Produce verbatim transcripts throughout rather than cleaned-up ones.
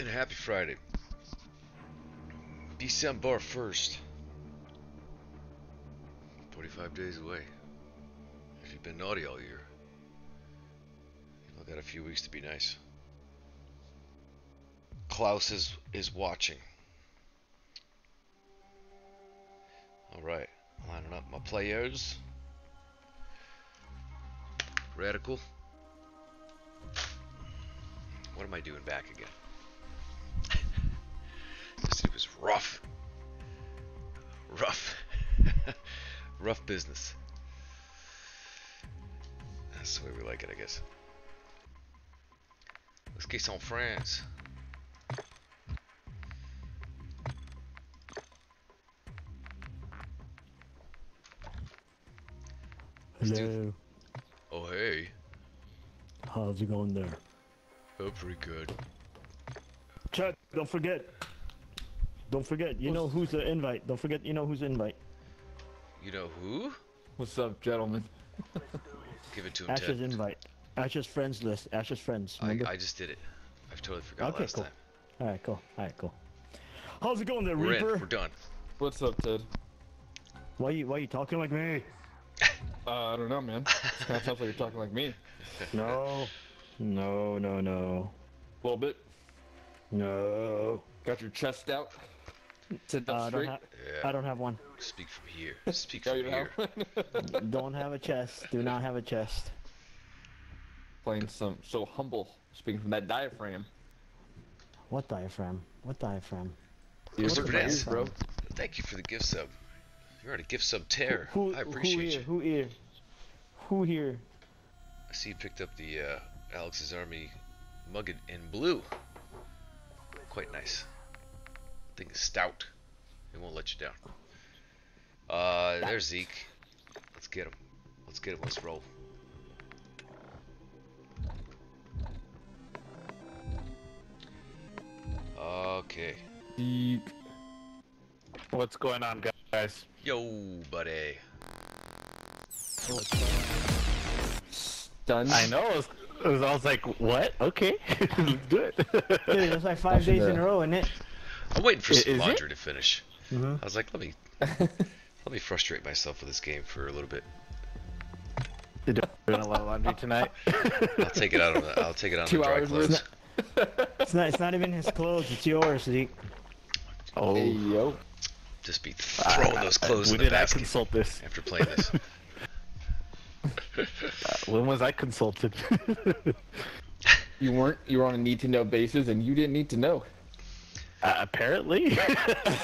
and happy Friday, December first, forty-five days away. If you've been naughty all year, you've got a few weeks to be nice. Klaus is, is watching. Alright, lining up my players. Radical. What am I doing back again? This was rough. Rough. Rough business. That's the way we like it, I guess. Let's get some friends. Hello. Oh, hey. How's it going there? Oh, pretty good. Chad, don't forget. Don't forget. You know who's the invite. Don't forget. You know who's the invite. You know who? What's up, gentlemen? Give it to him, Ash's Ted. Invite. Ash's friends list. Ash's friends. I, I just did it. I've totally forgot okay, last cool. time. All right, cool. All right, cool. How's it going there, We're Reaper? In. We're done. What's up, Ted? Why you Why you talking like me? Uh, I don't know, man. It kind of sounds like you're talking like me. No. No, no, no. A little bit? No. Got your chest out? Sit up uh, straight? Don't yeah. I don't have one. Speak from here. Speak from here. Don't have a chest. Do not have a chest. Playing some so humble. Speaking from that diaphragm. What diaphragm? What diaphragm? What diaphragm? Bro? Thank you for the gift sub. You're on a gift sub tear. Who, who, I appreciate you. Who here? Who here? Who here? I see you picked up the uh, Alex's Army mug in blue. Quite nice. Thing is stout. It won't let you down. Uh, there's Zeke. Let's get him. Let's get him. Let's roll. Okay. Zeke. What's going on, guys? Yo, buddy. Done. I know. It was, it was, I was like, what? Okay. Good. Dude, that's like five days in a row, isn't it? I'm waiting for some laundry to finish. Mm-hmm. I was like, let me let me frustrate myself with this game for a little bit. You're doing a lot of laundry tonight. I'll take it out on the, I'll take it out on the dry clothes. It's not. It's not even his clothes. It's yours, Zeke. Oh. Hey, yo. Just be throwing uh, those clothes uh, in the basket. When did I consult this? After playing this. uh, when was I consulted? You weren't. You were on a need-to-know basis, and you didn't need to know. Uh, apparently.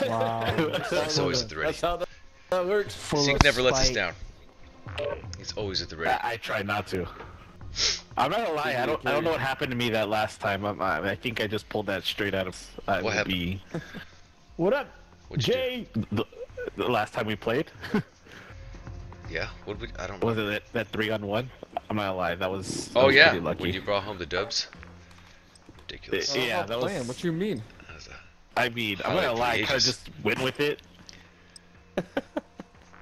Wow. Zeke's always at the ready. That's how that works. Zeke never lets us down. He's always at the ready. I, I try not to. I'm not gonna lie. I don't. I don't know what happened to me that last time. I'm, I, I think I just pulled that straight out of. Uh, what happened? B. What up, What'd Jay? The, the last time we played. Yeah. What we? I don't. Was remember. it that, that three on one? I'm not gonna lie. That was. That oh was yeah. Lucky. When you brought home the dubs. Ridiculous. It, yeah. Oh, that was. What you mean? I mean, I'm gonna lie, I kinda just went with it. It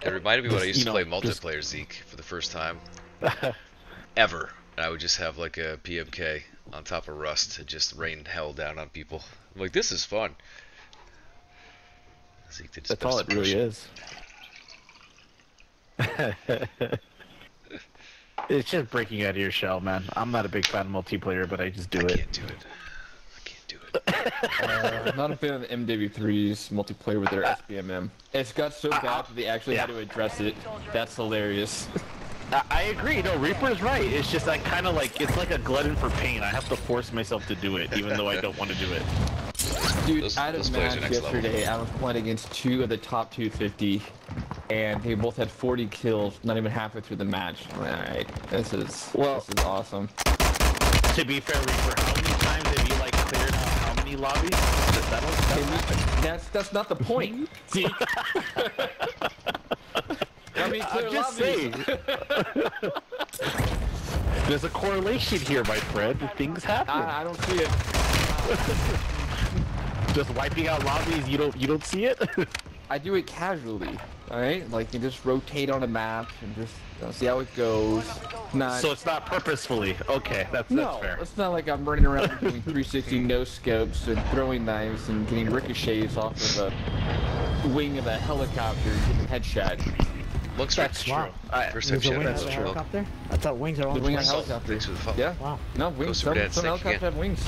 reminded me just, when I used to know, play multiplayer just... Zeke for the first time. Ever. And I would just have like a P M K on top of Rust to just rain hell down on people. I'm like, this is fun. Zeke did That's all it really is. It's just breaking out of your shell, man. I'm not a big fan of multiplayer, but I just do I it. I can't do it. uh, not a fan of the M W three's multiplayer with their uh, S B M M. It's got so uh, bad that they actually yeah. had to address it. That's hilarious. I, I agree. No, Reaper's right. It's just I kind of like it's like a glutton for pain. I have to force myself to do it, even though I don't want to do it. Dude, those, I had a match yesterday. Level. I was playing against two of the top two fifty, and they both had forty kills. Not even halfway through the match. All right, this is well, this is awesome. To be fair, Reaper, how many times have you like cleared? Lobby? That that that's that's not the point. I mean, I'm just saying. There's a correlation here, my friend. Things happen. I, I don't see it. Just wiping out lobbies, you don't you don't see it? I do it casually. Alright? Like, you just rotate on a map and just uh, see how it goes. Not... So it's not purposefully. Okay, that's, no, that's fair. No, it's not like I'm running around doing three sixty no-scopes and throwing knives and getting ricochets off of a wing of a helicopter and getting headshot. Looks that's true. Wow. I, Perception, that's true. Helicopter? I thought wings are on the wing of helicopters. Yeah. Wow. No, wings. Some, some helicopters have wings.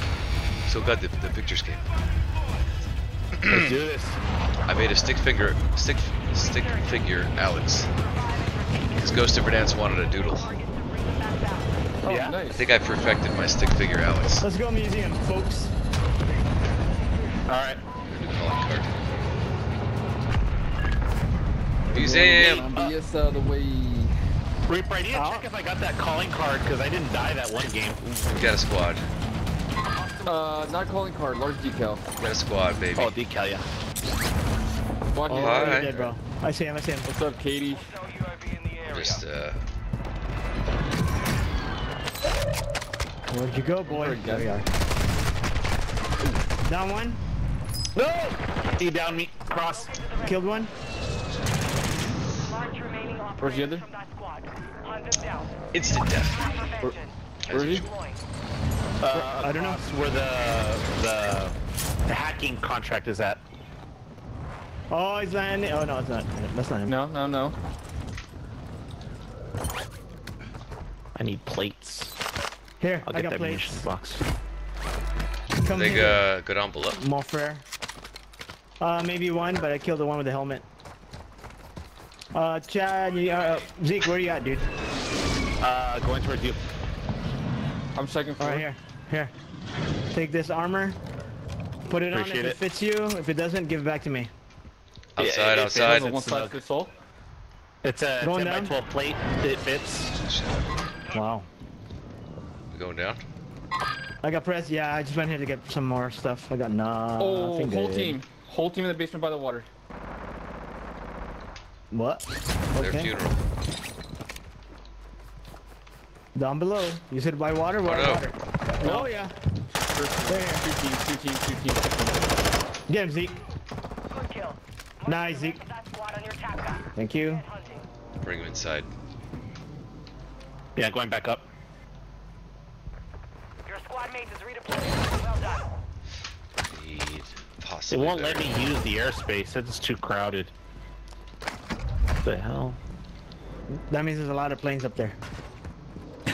So glad the, the pictures came. Let's do this. I made a stick figure, stick, stick figure, Alex. Because Ghost of Verdansk wanted a doodle. Oh, yeah. Nice. I think I perfected my stick figure, Alex. Let's go museum, folks. All right. Museum! Yes, uh, the way. Reaper, I need to check if I got that calling card because I didn't die that one game. We got a squad. Uh, not calling card, large decal. We got a squad, baby. Oh, decal, yeah. Squad oh, hi. Right. Dead, bro. I see him, I see him. What's up, Katie? Just, uh. Where'd you go, boy? There we are. Down one. No! He downed me. Cross. Killed one. Where's the other? Instant death. Where, where is he? Uh, I don't know. That's where the, the the hacking contract is at. Oh, he's landing. Oh no, it's not. That's not him. No, no, no. I need plates. Here, I'll get I got that plates. Box. Come Big, uh, go down below. More fair. Uh, maybe one, but I killed the one with the helmet. Uh, Chad, you, uh, Zeke, where are you at, dude? Uh, going towards you. I'm second floor. Alright, here. Here. Take this armor. Put it Appreciate on if it. it fits you. If it doesn't, give it back to me. Outside, yeah, outside. It it's, a, soul. it's a going ten down? by twelve plate. It fits. Wow. We going down? I got pressed. Yeah, I just went here to get some more stuff. I got nothing. Oh, whole good. team. Whole team in the basement by the water. What? Their okay. funeral. Down below. You said by water? Water. Oh, no. water. No. oh yeah. First, there. Two teams, two teams, two teams. Get him, Zeke. Good kill. Nice, Zeke. Thank you. Bring him inside. Yeah, going back up. Your squad mates is redeployed. Well done. Need possibly It won't better. let me use the airspace. It's too crowded. The hell? That means there's a lot of planes up there.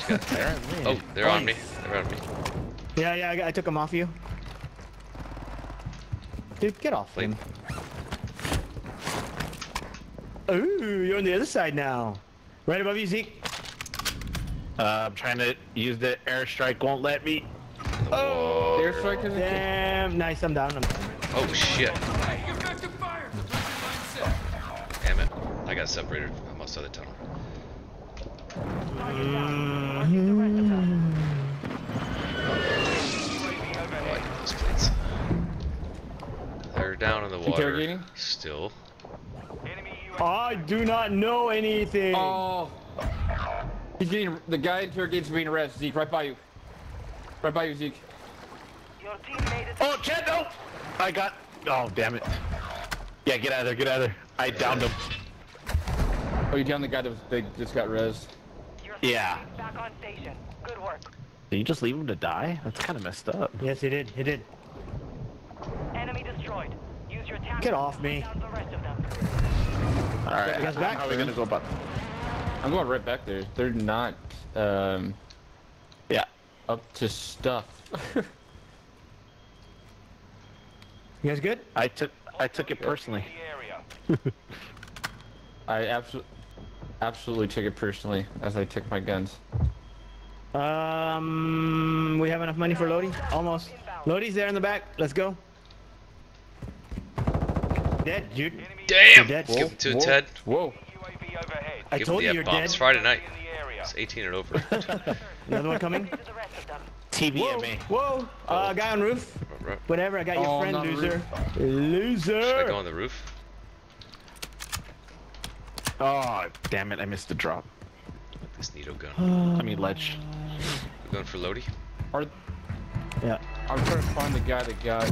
They're oh, they're planes. on me. They're on me. Yeah, yeah, I, I took them off you. Dude, get off Plane. him. Ooh, you're on the other side now. Right above you, Zeke. Uh, I'm trying to use the airstrike. Won't let me. Oh, the airstrike isn't Damn, nice. I'm down. I'm down. Oh shit. I got separated. I must have the tunnel. Mm-hmm. Oh, I need those plates. They're down in the water. Still. I do not know anything. Oh. He's getting, the guy interrogates being arrested. Zeke, right by you. Right by you, Zeke. Your teammate is oh, Chad, no! I got. Oh, damn it. Yeah, get out of there. Get out of there. I downed him. Oh, you downed the guy that was big, just got rezzed. Yeah. Back on station. Good work. Did you just leave him to die? That's kind of messed up. Yes, he did. He did. Enemy destroyed. Use your tactics. Get off me. All right. Guys back. How are we gonna go about? I'm going right back there. They're not. Um, yeah. Up to stuff. You guys good? I took. I took it personally. I absolutely. Absolutely took it personally as I took my guns. Um, we have enough money for Lodi? Almost. Lodi's there in the back. Let's go. Dead, dude. Damn. You're dead. Whoa, Give him to whoa, Ted. Whoa. I Give told you you're bombs. dead. It's Friday night. It's eighteen and over. Another one coming. T B M A. Whoa. whoa. Uh, guy on roof. Whatever. I got your oh, friend, loser. Loser. Should I go on the roof? Oh, damn it, I missed the drop. With this needle gun. Uh, I mean, ledge. We're going for Lodi? Or... Yeah. I'm trying to find the guy that got...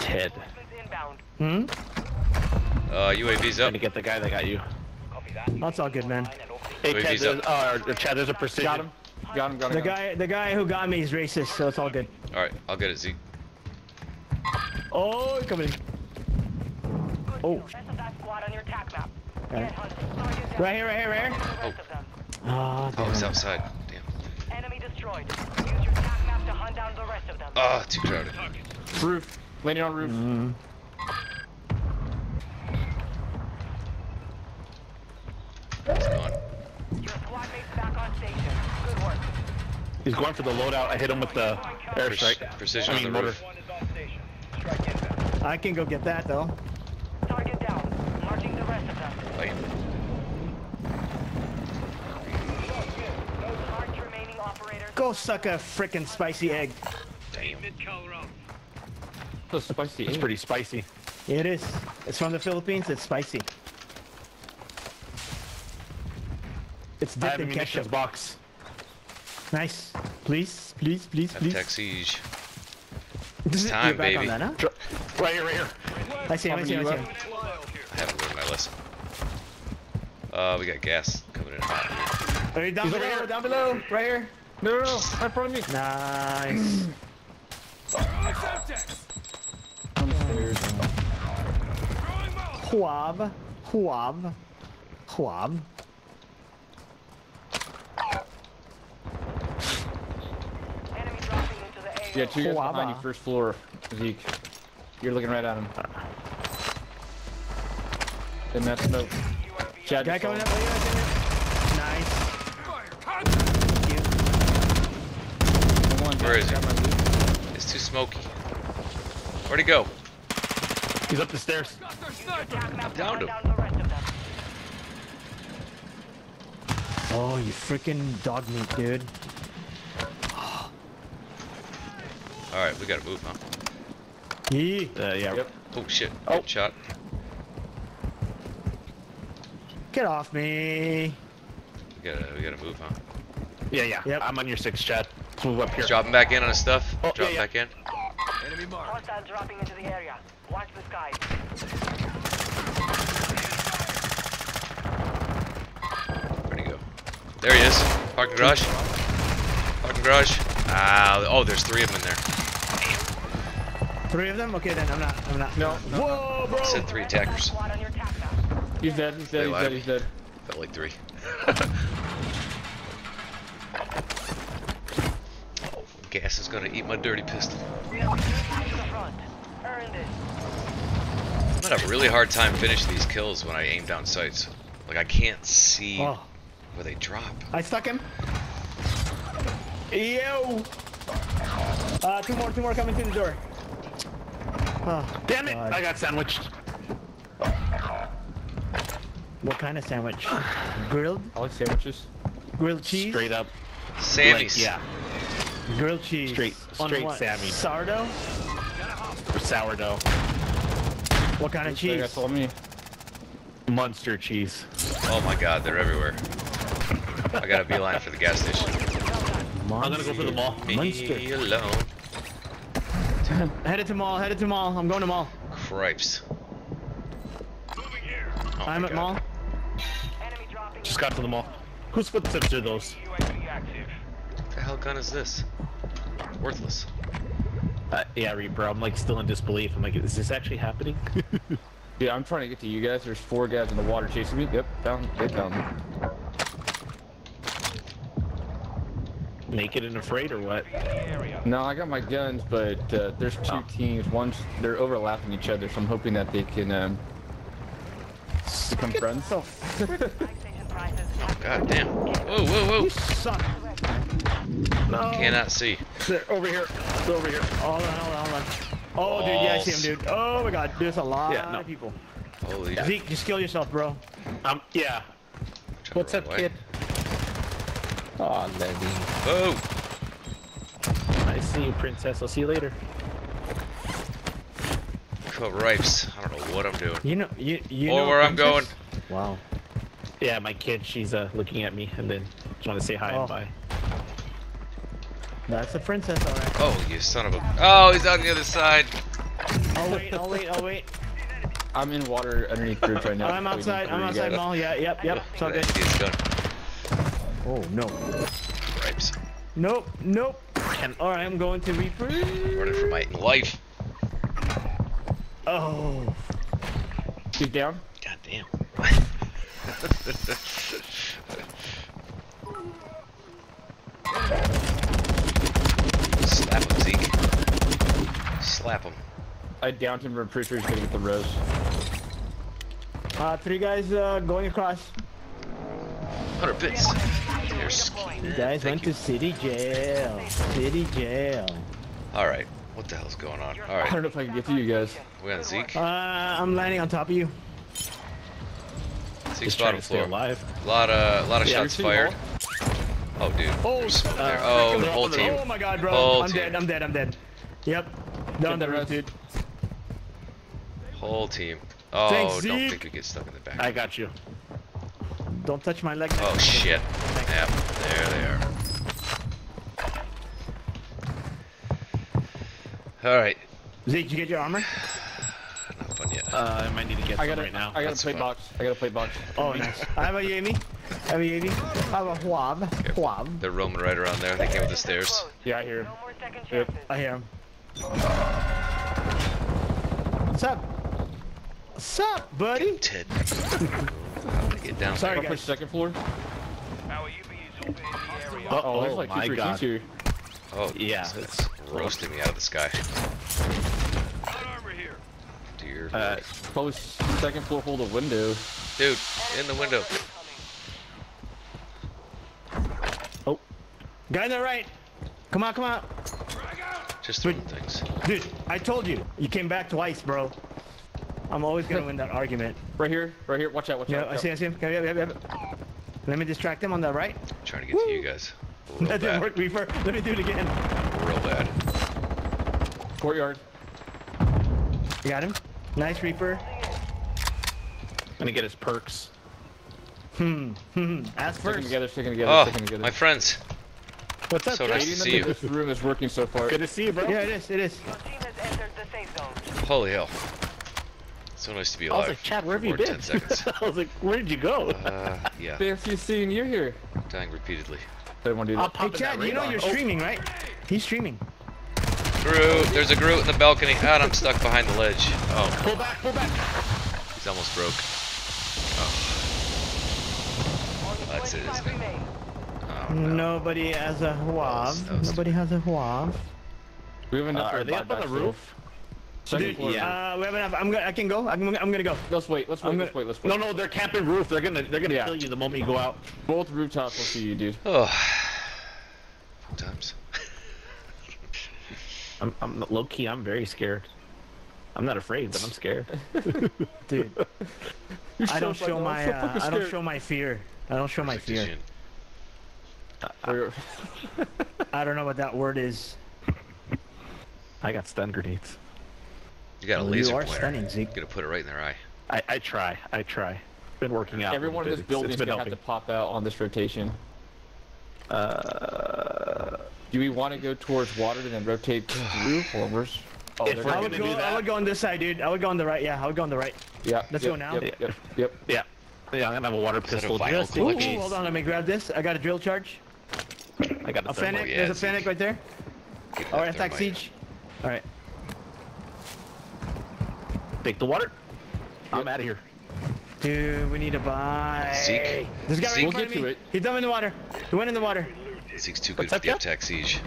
Ted. Hmm? Uh, U A V's up. I'm gonna get the guy that got you. That's all good, man. Hey, Chad, there's, uh, Chad, there's a precision. Got him. Got him, got him. The guy, the guy who got me is racist, so it's all good. All right, I'll get it, Zeke. Oh, coming. Oh. Right. right here, right here, right here. Oh, oh, oh he's outside. Damn. Enemy destroyed. Use your attack map to hunt down the rest of them. Ah, oh, too crowded. Roof. Landing on roof. Mm-hmm. He's gone. Your squad mate's back on station. Good work. He's going for the loadout. I hit him with the airstrike. Precision on the roof. I can go get that though. Target down. Marching the rest of them. Wait. Go suck a frickin' spicy egg. Damn. That's spicy. It's pretty spicy. It is. It's from the Philippines. It's spicy. It's dipped in ketchup. Box. Nice. Please, please, please, please. Attack siege. It's time, baby. That, huh? Right here, right here. I see him, I see him, I see him. I haven't learned my lesson. Uh, we got gas coming in hot. Right, down He's below, here. down below, right here. No, no, no, right in front of me. Nice. Huab, huab, huab. Yeah, two guys behind you, first floor, Zeke. You're looking right at him. And that's no. Chad, guy coming up. Nice. Where is he? It's too smoky. Where'd he go? He's up the stairs. I downed him. Oh, you freaking dog meat, dude. Alright, we gotta move, huh? Yeah. Uh, yeah. Yep. Oh shit. Oh. Good shot. Get off me. We gotta, we gotta move, huh? Yeah, yeah. Yep. I'm on your six, Chad. Let's move up here. Dropping back in on his stuff. Oh, Drop yeah, yeah. back in. Enemy mark. Hostiles dropping into the area. Watch the sky. Where'd he go? There he is. Parking garage. Parking garage. Ah. Oh, there's three of them in there. Three of them? Okay, then I'm not. I'm not. No. no Whoa, bro! I said three attackers. He's dead. He's dead. He's dead. He's dead. Felt like three. Oh, gas is gonna eat my dirty pistol. I'm gonna have a really hard time finishing these kills when I aim down sights. Like I can't see oh. where they drop. I stuck him. Yo. Uh, two more. Two more coming through the door. Oh, damn it! God. I got sandwiched. What kind of sandwich? Grilled? I like sandwiches. Grilled cheese? Straight up. Sammy's. Like, yeah. Grilled cheese. Straight, straight Sammy. Sourdough? Or sourdough. What kind of cheese? That's all me. Munster cheese. Oh my god, they're everywhere. I gotta beeline for the gas station. Monster. I'm gonna go for the mall. Munster. Me alone. Headed to mall, headed to mall, I'm going to mall. Cripes. Oh I'm at God. mall. Just got to the mall. Whose footsteps are those? What the hell gun is this? Worthless. Uh, yeah, Reaper, I'm like still in disbelief. I'm like, is this actually happening? Yeah, I'm trying to get to you guys. There's four guys in the water chasing me. Yep, found they found me. Naked and afraid or what? No, I got my guns, but uh, there's two oh. teams. One's they're overlapping each other, so I'm hoping that they can um, become friends. Oh god damn! Whoa, whoa, whoa! You suck. No. Cannot see. They're over here. They're over here. Hold on, hold on, hold on. Oh Balls. dude, yeah, I see him, dude. Oh my god, there's a lot yeah, no. of people. Holy Zeke, god. just kill yourself, bro. Um, yeah. What's up, away. kid? Aw, oh, Levy. Oh! I see you, princess. I'll see you later. Cripes. I don't know what I'm doing. You know, you, you or know where I'm going. Wow. Yeah, my kid, she's uh, looking at me and then just want to say hi oh. and bye. That's a princess, alright. Oh, you son of a. Oh, he's on the other side. I'll wait, I'll wait, I'll wait. I'm in water underneath group right now. I'm outside. I'm outside mall. Yeah. Yep. Yep. It's all good. Oh no. Ripes. Nope. Nope. All right. I'm going to Reaper. Running for my life. Oh. Keep down. God damn. Slap him, Zeke. Slap him. I downed him, but I'm pretty sure he's gonna get the rose. Uh, three guys uh, going across. one hundred bits. You guys Thank went you. to city jail. City jail. Alright, what the hell's going on? Alright. I don't know if I can get to you guys. We got Zeke? Uh, I'm landing on top of you. Zeke's bottom floor. Alive. A lot of, a lot of yeah, shots fired. Hole? Oh, dude. Oh, smoke uh, there. Oh, the whole team. Oh my god, bro. Whole I'm team. dead, I'm dead, I'm dead. Yep. Down the road, dude. Whole team. Oh, Thanks, don't think we get stuck in the back. I got you. Don't touch my leg. Oh, shit. Yep, there they are. Alright. Zeke, did you get your armor? Not fun yet. Uh, I might need to get I gotta, some right now. I got a plate box. I got a plate box. Oh, nice. I have a U A V. I have a U A V. I have a Huab. Huab. They're roaming right around there. They came with the stairs. Yeah, I hear him. No yep. I hear him. What's up? What's up, buddy? Ted. I'm gonna get down. Sorry, guys. Second floor. Uh oh, there's like my god. Here. Oh, yeah, it's roasting me out of the sky. Dear. Uh, post second floor, hold a window. Dude, in the window. Oh, guy on the right. Come on, come on. Just throwing things. Dude, I told you. You came back twice, bro. I'm always gonna win that argument. Right here, right here. Watch out, watch yeah, out. Yeah, I see, I see him. Go, go, go, go. Let me distract him on the right. I'm trying to get Woo. to you guys. Real that didn't bad. work, Reaper. Let me do it again. Real bad. Courtyard. You got him. Nice, Reaper. I'm gonna get his perks. Hmm. Hmm. Ask first. Sticking together, sticking together, oh, sticking together. My friends. What's up, so nice to see you. This room is working so far. Good to see you, bro. Yeah, it is. It is. Your team has entered the safe zone. Holy hell. So nice to be alive. I was like, Chad, where have you been? I was like, where did you go? Uh, yeah. If you see you're here. Dying repeatedly. Everyone do that. Hey, Chad, you know you're streaming, right? He's streaming. Groot. There's a Groot in the balcony. God, I'm stuck behind the ledge. Oh. Pull back, pull back. He's almost broke. Oh. That's it, isn't it? Oh, no. Nobody has a Huav. Nobody has a Huav. We have enough. Uh, are they up on the roof? Dude, yeah. Uh, we have enough. I'm gonna. I can go. I'm. I'm gonna go. Let's wait. Let's wait. Gonna, let's wait. Let's wait. No, no. They're camping roof. They're gonna. They're gonna yeah. kill you the moment you go out. Both rooftops will see you, dude. Oh. Sometimes. I'm. I'm low key. I'm very scared. I'm not afraid, but I'm scared. Dude. You're I don't so show my. So uh, I don't show my fear. I don't show my fear. I, I don't know what that word is. I got stun grenades. You got a well, laser pointer. You are stunning, Zeke. I'm gonna put it right in their eye. I, I try. I try. Been working out. Everyone in this building is gonna have to pop out on this rotation. Uh, do we want to go towards water and then rotate through formers? Oh, if I would go. Do that. I would go on this side, dude. I would go on the right. Yeah, I would go on the right. Yeah. Let's yep, go now. Yep. Yep. Yep. Yeah. Yeah. I'm gonna have a water pistol. Just, ooh, hold on. Let me grab this. I got a drill charge. I got a Fennec, yeah, there's a Fennec right there. Alright, attack Siege. Alright. Take the water. Yep. I'm out of here. Dude, we need to buy. Zeke. This guy Zeke. Right we'll get to it. He dumped in the water. He went in the water. Zeke's too good What's for the attack Siege.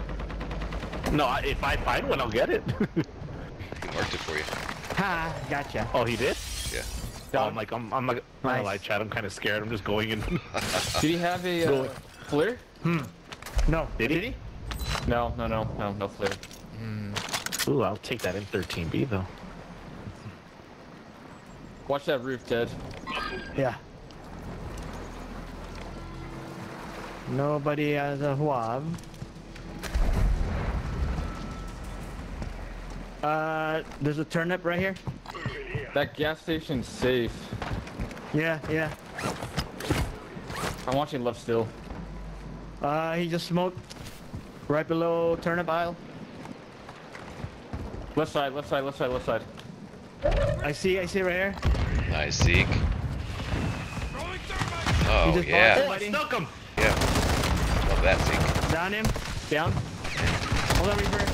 No, I, if I find one, I'll get it. He marked it for you. Ha, gotcha. Oh, he did? Yeah. Oh, I'm like, I'm, I'm like, nice. I don't like Chad, I'm kind of scared. I'm just going in. Did he have a uh, flare? Hmm. No. Did he? No, no, no, no, no flare. Mm. Ooh, I'll take that in thirteen B though. Watch that roof, Ted. Yeah. Nobody has a Huab. Uh, there's a turnip right here. That gas station's safe. Yeah, yeah. I'm watching left still. Uh, he just smoked right below turnip aisle. Left side, left side, left side, left side. I see, I see right here. Nice, Zeke. Oh, he just yeah. Oh, I snuck him. Yeah. Love that, Zeke. Down him. Down. Hold on, Reaper.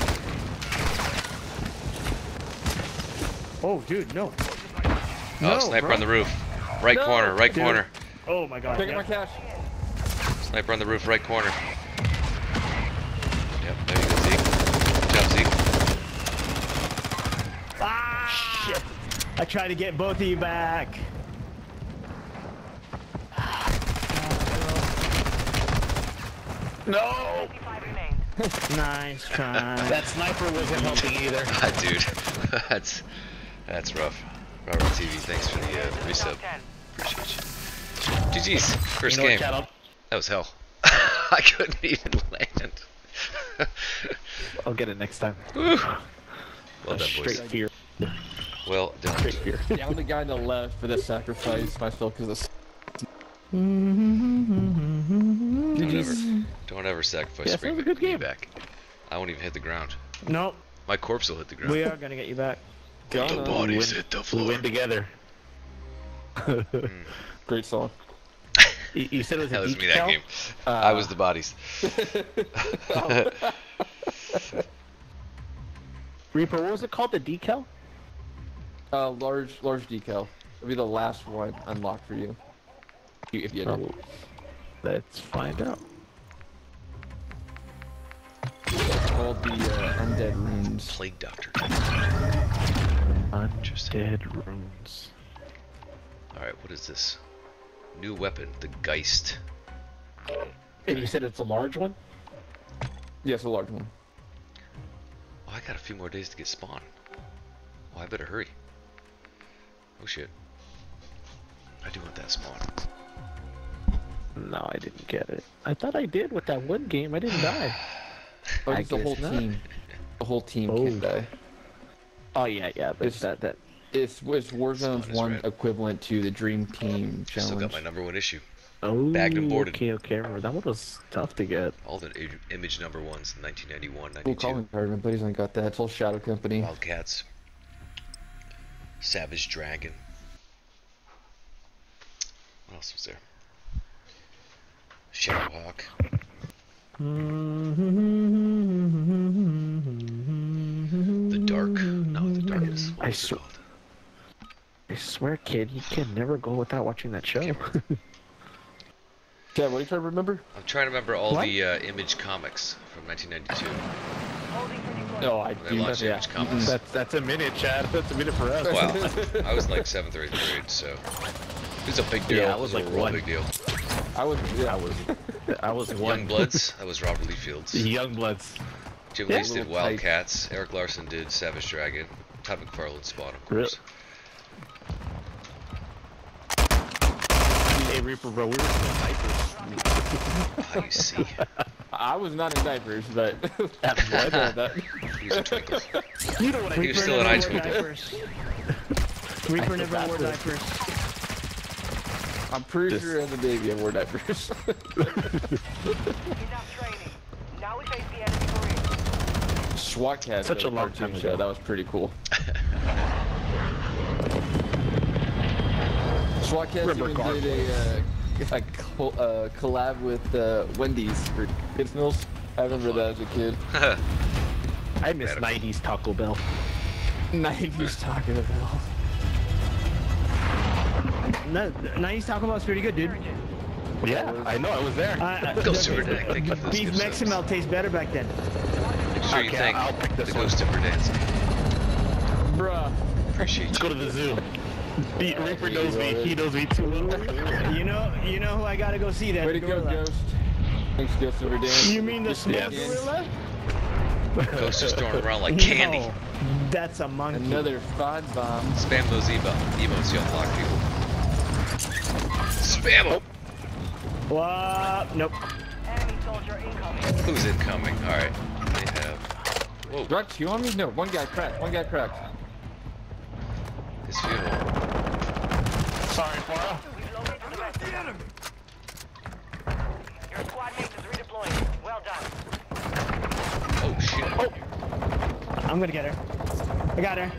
Oh, dude, no. Oh, no, sniper bro. on the roof. Right no, corner, right dude. corner. Oh, my God. Pick up my cash. Sniper on the roof, right corner. Yep, there you go, Zeke. Good job, Zeke. Ah, shit. I tried to get both of you back. No! Nice try. That sniper wasn't helping either. Dude, that's that's rough. Robert T V, thanks for the, uh, the resub. Appreciate you. G G's, first you know game. What, that was hell. I couldn't even land. I'll get it next time. Woo. Well done, boys. Here. Well done. Straight here. Yeah, I'm the guy on the left for the sacrifice. I feel because the. Don't ever, don't ever sacrifice. Yeah, bring a good game. back. I won't even hit the ground. Nope. My corpse will hit the ground. We are gonna get you back. Got the bodies win. hit the floor. We win together. Mm. Great song. You, you said it was a that was me that game. Uh, I was the bodies. Oh. Reaper, what was it called? The decal? Uh, large, large decal. It'll be the last one unlocked for you. If you oh. Let's find out. It's called the uh, Undead Runes. Plague Doctor. Undead Runes. Alright, what is this? New weapon, the Geist. And you said it's a large one? Yes, yeah, a large one. Oh, I got a few more days to get spawn. Oh, I better hurry. Oh shit. I do want that spawn. No, I didn't get it. I thought I did with that one game. I didn't die. Oh, I the whole not. team. The whole team oh. can die. Oh yeah, yeah. But it's that that it's, it's Warzone's one red. equivalent to the Dream Team challenge. I still got my number one issue. Oh. Bagged and boarded. Okay, okay. That one was tough to get. All the image number ones in nineteen ninety-one, ninety-two. Cool calling card. My buddies ain't got that. It's all Shadow Company. Wildcats. Savage Dragon. What else was there? Shadowhawk. The Dark. No, the Darkness. What I, was sw it called? I swear, kid, you can never go without watching that show. Chad, yeah, what are you trying to remember? I'm trying to remember all what? the uh, Image comics from nineteen ninety-two. No, I do not. Yeah. Image comics. That's, that's a minute, Chad. That's a minute for us. Wow. I was like seventh or eighth grade, so. It's a big deal. Yeah, I was like one. Big deal. I was. Yeah, I was. I was one. Young Bloods. That was Robert Lee Fields. Young Bloods. Jim yeah, Lees did Wildcats. Tight. Eric Larson did Savage Dragon. Todd McFarlane Spawn, of course. Hey Reaper, bro, we were in diapers. How do you see? I was not in diapers, but that blood. He was a twinkle. You know what I mean? He was still an eye twinkle. Reaper never wore diapers. I'm pretty Just... sure as a baby I wore diapers. SWAT cat. Such a long time ago. Show. That was pretty cool. SWAT cat even Garfield. did a, uh, a co uh, collab with uh, Wendy's for kids meals. I remember that as a kid. I miss nineties Taco Bell. nineties Taco Bell. No, nineties Taco Bell is pretty good, dude. Yeah, I know, I was there. Uh, Go Super Dank. Thank you for those Beef Meximel tastes better back then. Make sure okay, you thank I'll pick the Ghost of Verdansk. Bruh. Appreciate Let's you. Let's go to the zoo. The uh, Reaper knows me. He knows me too. You know, you know who I gotta go see that. Way to go, Ghost. Thanks, Ghost of Verdansk. You mean the small gorilla? Ghost is throwing around like candy. No, that's a monkey. Another fod bomb. Spam those emo emotes, you'll block people. Spam him! Oh. Uh, nope. Enemy soldier incoming. Who's incoming? Alright. They have. Whoa. Rex, you on me? No, one guy cracked. One guy cracked. It's funeral. Sorry, Farah. We lost the enemy! Your squad mate is redeploying. Well done. Oh, shit. Oh. I'm gonna get her. I got her.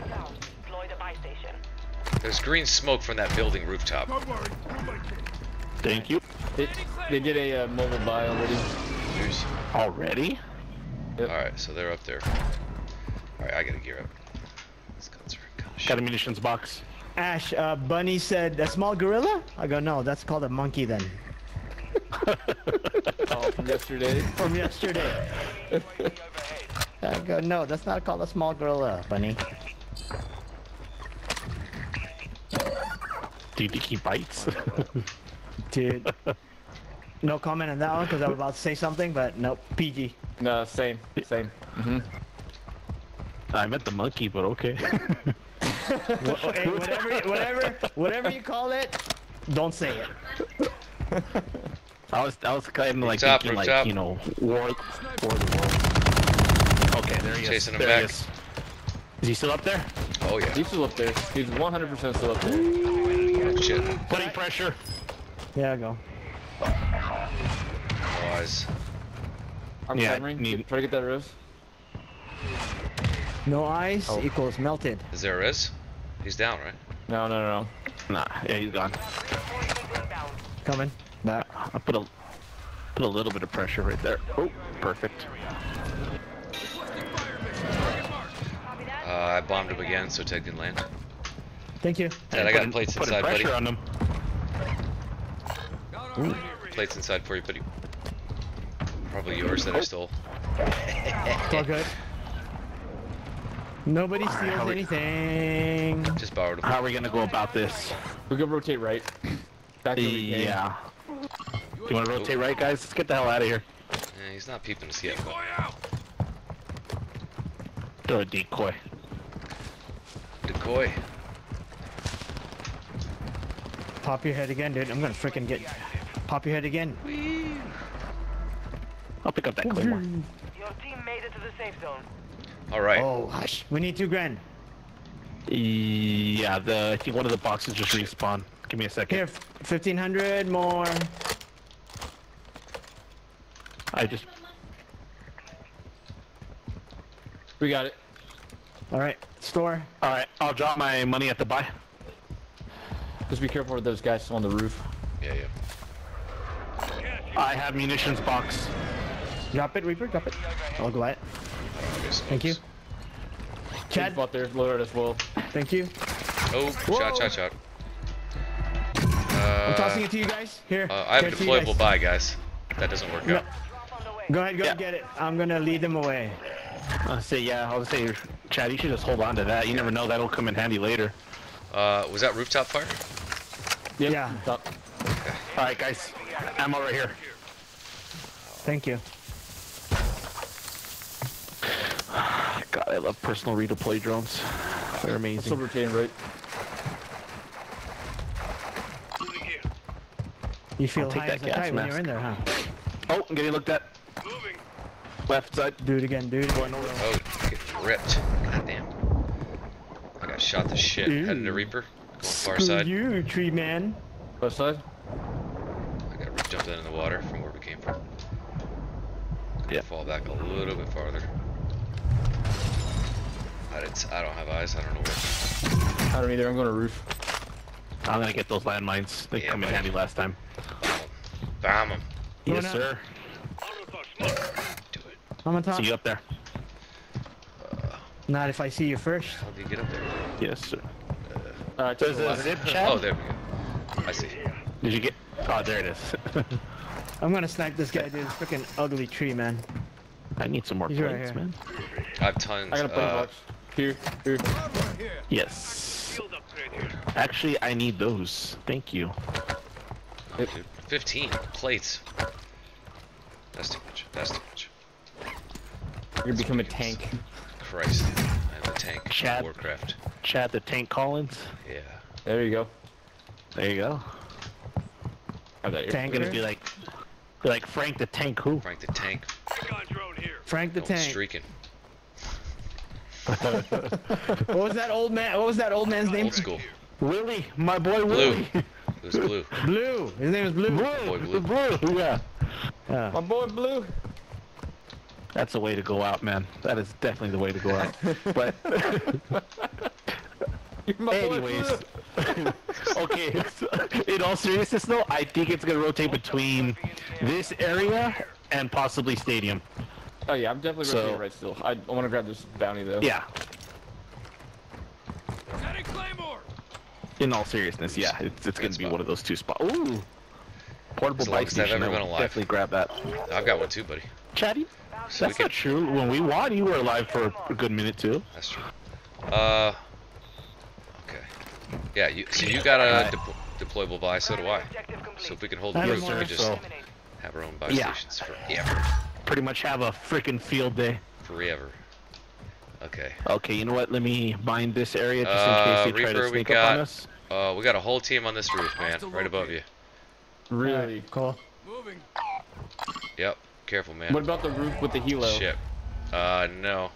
Deploy the buy station. There's green smoke from that building rooftop. Thank you. They, they did a uh, mobile buy already. There's... Already? Yep. Alright, so they're up there. Alright, I gotta gear up. These guns are kind of shit. Got a munitions box. Ash, uh, Bunny said, a small gorilla? I go, no, that's called a monkey then. Oh, from yesterday? From yesterday. I go, no, that's not called a small gorilla, Bunny. Do you think he bites? Dude. No comment on that one because I was about to say something, but nope. P G. No, same. Same. Mm-hmm. I meant the monkey, but okay. Hey, whatever, whatever, whatever you call it, don't say it. I was, I was kind of like rooftop, thinking, rooftop. Like, you know, war, war the world. Okay, there he is. Chasing him there back. He is. Is he still up there? Oh yeah. He's still up there. He's one hundred percent still up there. Ooh, shit. Putting pressure. Yeah, I go. Wise. I'm yeah, clamoring. Need... Try to get that res. No ice oh. equals melted. Is there a res? He's down, right? No, no, no, no. Nah, yeah, he's gone. Coming. Nah, I put a put a little bit of pressure right there. Oh, perfect. Uh, I bombed him again, so Ted can land. Thank you. Yeah, I got plates inside, buddy. Put pressure on him. Ooh. Plates inside for you, buddy. Probably yours that I stole. It's all good. Nobody all steals right, anything. We... Just borrowed them. How are we gonna go about this? We're gonna rotate right. Back to the yeah. Game. You wanna rotate right, guys? Let's get the hell out of here. Yeah, he's not peeping us yet. Throw a decoy. Decoy. Pop your head again, dude. I'm gonna freaking get. Pop your head again. I'll pick up that claymore. Your team made it to the safe zone. All right. Oh, hush. We need two grand. Yeah, the I think one of the boxes just respawned. Give me a second. Here, fifteen hundred more. I just. We got it. All right, store. All right, I'll drop my money at the buy. Just be careful with those guys on the roof. Yeah, yeah. I have munitions box. Drop it, Reaper, drop it. I'll go at it. Thank you. Chad bought there, lowered as well. Thank you. Oh, whoa. Shot, shot, shot. Uh, I'm tossing it to you guys. Here. Uh, I have a deployable buy, guys. That doesn't work no. out. Go ahead, go yeah. get it. I'm gonna lead them away. I'll say, yeah, I'll say, Chad, you should just hold on to that. You never know, that'll come in handy later. Uh, was that rooftop fire? Yep. Yeah. Top. Okay. Alright, guys. Ammo right here. Thank you. God, I love personal redeploy drones. They're amazing. Still rotating right. You feel I'll high take that as gas mask when you're in there, huh? Oh, I'm getting looked at. Moving. Left side. Do it again, dude. Going over. Oh, get ripped. Goddamn. I got shot to shit. Ooh. Headed to Reaper. Going far side. You tree man. Left side. Jumped in the water from where we came from. Yeah. Fall back a little bit farther. I didn't. I don't have eyes. I don't know where. I don't either. I'm going to roof. I'm going to get those landmines. They yeah, come in handy last time. Bomb them. Yes, yes sir. Do it. I'm on top. See you up there. Uh, Not if I see you first. How do you get up there? Yes, sir. Uh, uh, There's a zip chat. Oh, there we go. I see. Did you get? Oh, there it is. I'm gonna snipe this guy, dude. This freaking ugly tree, man. I need some more plates, right man. I have tons. I got a plate box. Here, here. Yes. Actually, I need those. Thank you. Oh, dude. Fifteen plates. That's too much. That's too much. You're gonna become a tank. Christ, I'm a tank. Chad. Warcraft. Chad the Tank Collins. Yeah. There you go. There you go. Tank gonna be like, be like Frank the Tank who? Frank the Tank. Frank the Tank. Streaking. What was that old man? What was that old man's name? Old school. Willie, my boy Willie. Blue. It was Blue. Blue. His name is Blue. Blue. My boy Blue. Blue. Yeah. yeah. My boy Blue. That's the way to go out, man. That is definitely the way to go out. But. Anyways. Blue. Okay, in all seriousness though, I think it's gonna rotate between this area and possibly stadium. Oh yeah, I'm definitely rotating so, right still. I, I want to grab this bounty though. Yeah. In all seriousness, yeah, it's, it's gonna spot. be one of those two spots. Ooh, portable bike station. I've definitely grab that. I've got one too, buddy. Chatty, so that's not true. When we won, you were alive for a good minute too. That's true. Uh. Okay. Yeah, you. So you got a de deployable buy, so do I. So if we can hold the group, we can just so. have our own buy yeah. stations forever. Pretty much have a freaking field day. Forever. Okay. Okay, you know what? Let me mine this area just uh, in case they Reaper, try to sneak we got, up on us. Uh, we got a whole team on this roof, man. Right above you. Really cool. Moving. Yep. Careful, man. What about the roof with the helo? Shit. Uh, no.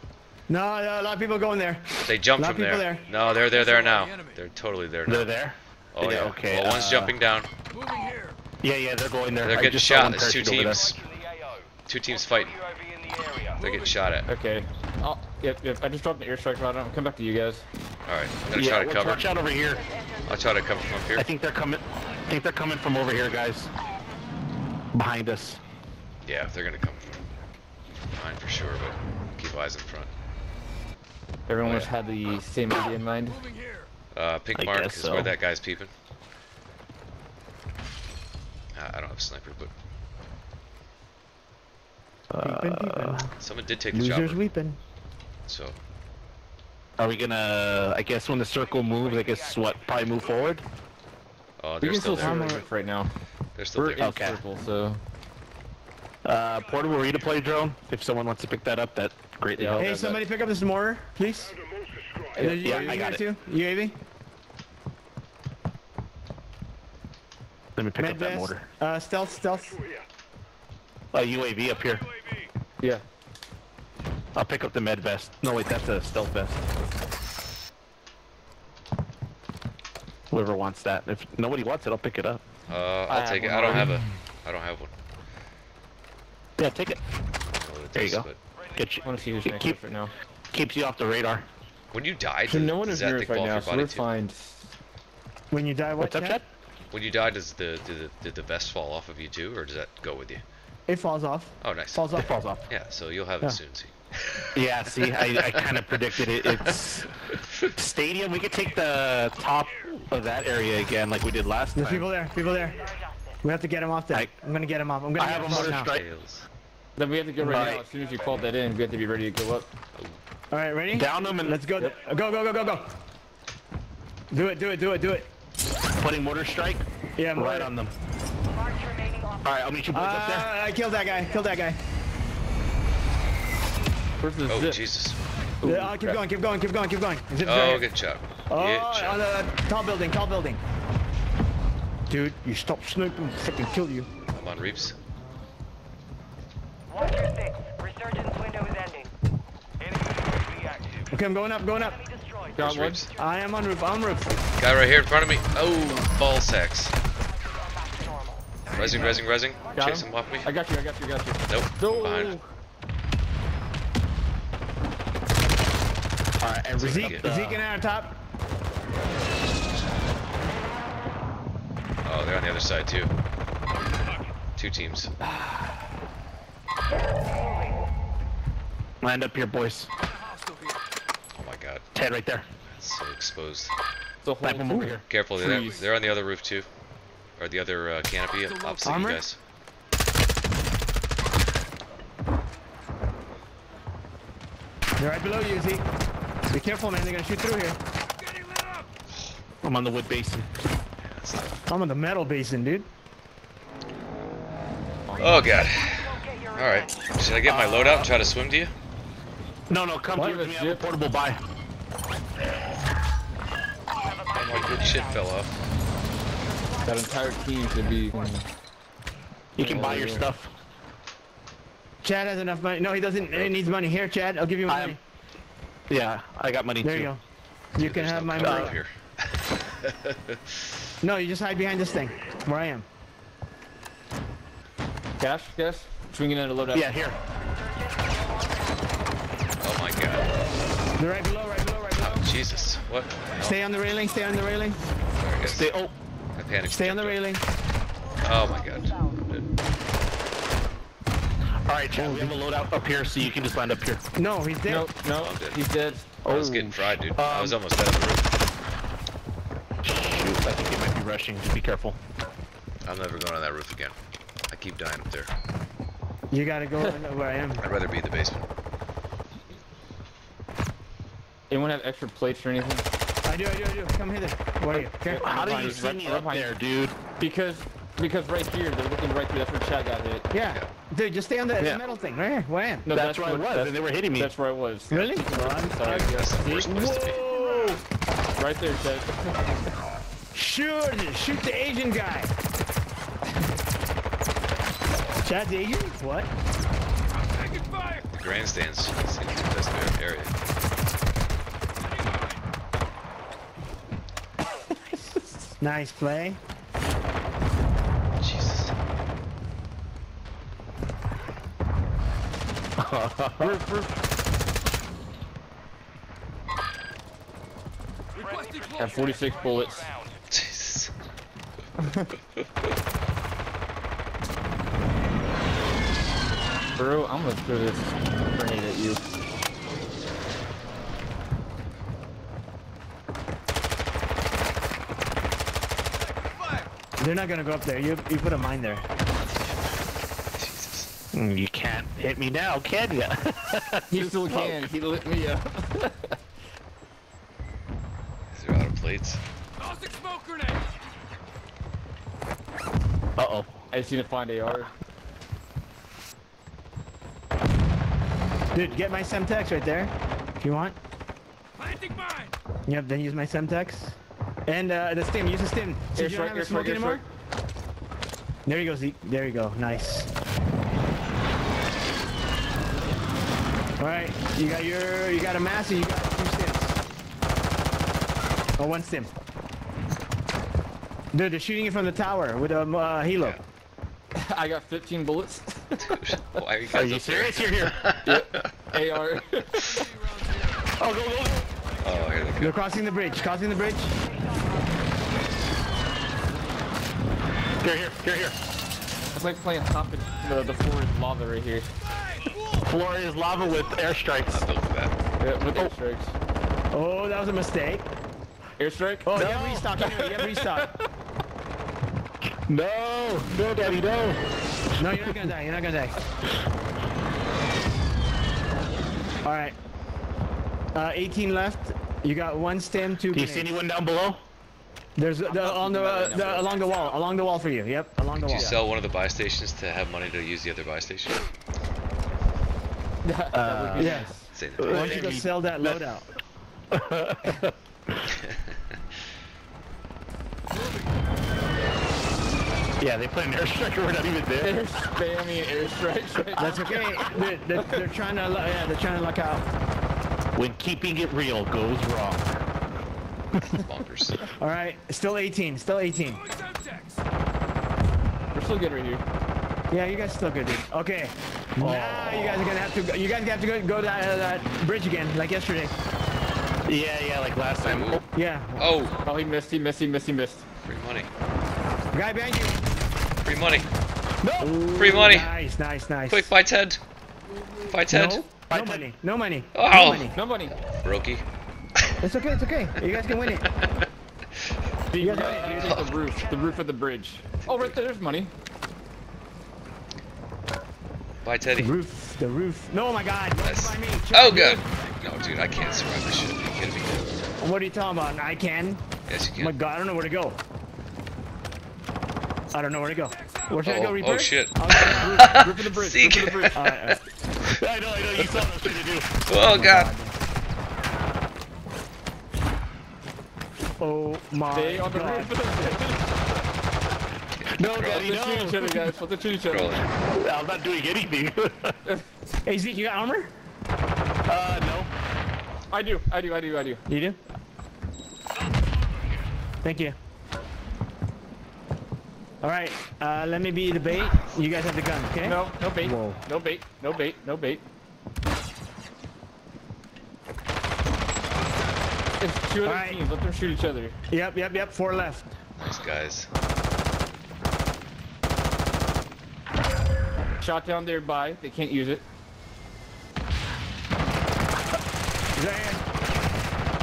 No, no, a lot of people going there. They jumped from there. there. No, they're there, there now. They're totally there now. They're there. Oh yeah. Okay. Well, one's uh, jumping down. Moving here. Yeah, yeah, they're going there. They're getting shot. There's two teams. Two teams fighting. They're getting shot at. Okay. I'll, yep, yep. I just dropped an airstrike right now. I'll come back to you guys. Alright, I'm gonna yeah, try to we'll cover. Watch out over here. I'll try to cover from up here. I think they're coming I think they're coming from over here, guys. Behind us. Yeah, they're gonna come from behind for sure, but keep eyes in front. Everyone oh, yeah. had the same idea in mind. Uh pink mark is so. where that guy's peeping. Uh, I don't have a sniper, but Deepin, deepin. Someone did take the Losers chopper. Weeping. So, are we gonna? I guess when the circle moves, I guess what? Probably move forward. Oh, they're still, still there. Right. right now. They're still We're there. Okay. Circle, so. Uh, portable redeploy drone. If someone wants to pick that up, that greatly helps. Hey, somebody that. pick up this mortar, please. Yeah, there, yeah you, I you got it. Too? You A V? Let me pick Med up that mortar. Uh, stealth, stealth. A uh, U A V up here. Yeah. I'll pick up the med vest. No wait, that's a stealth vest. Whoever wants that. If nobody wants it, I'll pick it up. Uh, I'll I take it. I don't have a. I don't have one. Yeah, take it. There you go. Get you. I want to see who's next right now. Keeps you off the radar. When you die, does, no one is near us right now, so we're fine. When you die, what's up, Chad? When you die, does the did the, did the vest fall off of you too, or does that go with you? It falls off. Oh, nice. Falls off. It falls off. Yeah, so you'll have yeah. it soon, see. Yeah, see, I, I kind of predicted it. It's stadium. We could take the top of that area again, like we did last There's time. People there. People there. We have to get him off. That I, I'm gonna get him off. I'm gonna I have him motor strike. Then we have to go right, right now. As soon as you called that in, we have to be ready to go up. All right, ready? Down them and let's go. Yep. Go, go, go, go, go. Do it, do it, do it, do it. Putting motor strike. Yeah, right, right on them. Alright, I'll meet you boys uh, up there. I killed that guy, killed that guy. Oh, zip? Jesus. Ooh, yeah, oh, keep crap. going, keep going, keep going, keep going. Zip's oh, right good job. Oh, good job. On the tall building, tall building. Dude, you stop sniping, fucking kill you. I'm on Reaps. one through six, resurgence window is ending. Okay, I'm going up, going up. Got one. I am on roof, I'm on roof. Guy right here in front of me. Oh, ball sacks. Resing, resing, resing. Got Chase him. him off me. I got you, I got you, I got you. Nope. No. Behind. Alright, and Zeke, uh, Zeke and I on top. Oh, they're on the other side too. Two teams. Land up here, boys. Oh my god. Ted right there. That's so exposed. The whole them over here. Careful, they're, they're on the other roof too. Or the other uh, canopy opposite you guys. They're right below you, Z. Be careful, man. They're gonna shoot through here. I'm on the wood basin. Yeah, I'm on the metal basin, dude. Oh god. All right. Should I get my loadout and try to swim to you? No, no. Come here with me. I have a portable buy. Oh, my good shit fell off. That entire team could be. You can buy your stuff. Chad has enough money. No, he doesn't. He needs money. Here, Chad. I'll give you money. Yeah, I got money too. There you go. You can have my money. No, you just hide behind this thing. Where I am. Cash, cash. Swinging at a loadout. Yeah, here. Oh my god. They're right below, right below, right below. Oh, Jesus. What? Stay on the railing. Stay on the railing. god. Stay, oh. I panicked. Stay on the railing. Oh my god. Alright, Chad, we have a loadout up here, so you can just land up here. No, he's dead. Nope, no, no, he's dead. Oh. I was getting fried, dude. Um, I was almost dead on the roof. Shoot, I think he might be rushing. Just be careful. I'm never going on that roof again. I keep dying up there. You gotta go where I am. I'd rather be in the basement. Anyone have extra plates or anything? I do, I do, I do. Come hither. What are you? Okay. How did you see me up there, dude? Because, because right here, they're looking right through. That's where Chad got hit. Yeah. yeah. Dude, just stay on that yeah. metal thing. Right here. Where I am. No, that's, that's where I was, that's, and they were hitting me. That's where I was. Really? Well, I'm sorry. I guess. Whoa! Right there, Chad. Shoot! Shoot the Asian guy! Chad, the Asian? What? I'm taking fire! The grandstands seems to be the best area. Nice play. Jesus. roof, roof. I have forty-six bullets. Jesus. Bro, I'm gonna throw this grenade at you. They're not gonna go up there. You you put a mine there. Jesus. You can't hit me now, can ya? He still can. He lit me up. Is there out of plates? Toxic smoke grenade. Uh oh. I just need to find A R. Dude, get my Semtex right there, if you want. Planting mine. Yep. Then use my Semtex. And uh, the stim, use the stim. So you don't have the smoke anymore? There you go, Zeke. There you go. Nice. Alright, you got your, you got a mass and you got two stims. Oh, one stim. Dude, they're shooting you from the tower with a um, uh, helo. Yeah. I got fifteen bullets. Dude, why are you guys are you serious? You're here. Yep. A R. Oh, go, go, go. Oh, here they go. They're crossing the bridge. Crossing the bridge. Here, here, here, here. It's like playing top of uh, the floor is lava right here. Floor is lava with airstrikes. I built that. Yeah, with oh. airstrikes. Oh, that was a mistake. Airstrike? Oh, no. You have restock anyway, you have restock. No, no, Daddy, no. No, you're not gonna die, you're not gonna die. Alright. Uh, eighteen left. You got one stem, two. Do you grenades. See anyone down below? There's uh, the, on the, uh, the along the wall, along the wall for you. Yep, along Could the wall. Did you sell one of the buy stations to have money to use the other buy station? uh, yes. Why don't you go sell that loadout? Yeah, they put an airstrike and we're not even there. They're spamming airstrikes. Right. That's okay. They're, they're, they're trying to, yeah, they're trying to luck out. When keeping it real goes wrong. Bonkers. All right, still eighteen, still eighteen. We're still good right here. Yeah, you guys still good, dude. Okay. Oh. Now you guys are gonna have to. Go, you guys have to go, go to that, uh, that bridge again, like yesterday. Yeah, yeah, like last time. Oh. Yeah. Oh. Oh, he missed. He missed. He missed. He missed. Free money. Guy behind you. Free money. No. Ooh, free money. Nice, nice, nice. Quick, buy Ted. Buy Ted. No, buy no Ted. money. No money. Oh. No money. No money. Brokey. It's okay, it's okay. You guys can win it. You guys can win it. The roof, the roof of the bridge. Oh, right there, there's money. Bye, Teddy. The roof, the roof. No, my God. Yes. By me. Oh, good. No, dude, I can't survive this shit. Are you kidding me? What are you talking about? I can? Yes, you can. My God, I don't know where to go. I don't know where to go. Where should oh, I go, Reaper? Oh, shit. Roof, roof of the bridge, roof of the bridge. All right, all right. I know, I know. You saw what I was trying to do. Oh, oh God. God. Oh my Stay on the God. Roof of the bridge. No, Daddy, no. Let's shoot each other, guys. Let's shoot each other. I'm not doing anything. Hey, Zeke, you got armor? Uh, no. I do. I do, I do, I do. You do? Thank you. Alright, uh, let me be the bait. You guys have the gun, okay? No, no bait. Whoa. No bait. No bait. No bait. It's two other right. teams. Let them shoot each other. Yep, yep, yep. Four left. Nice guys. Shot down there by. They can't use it. Zan.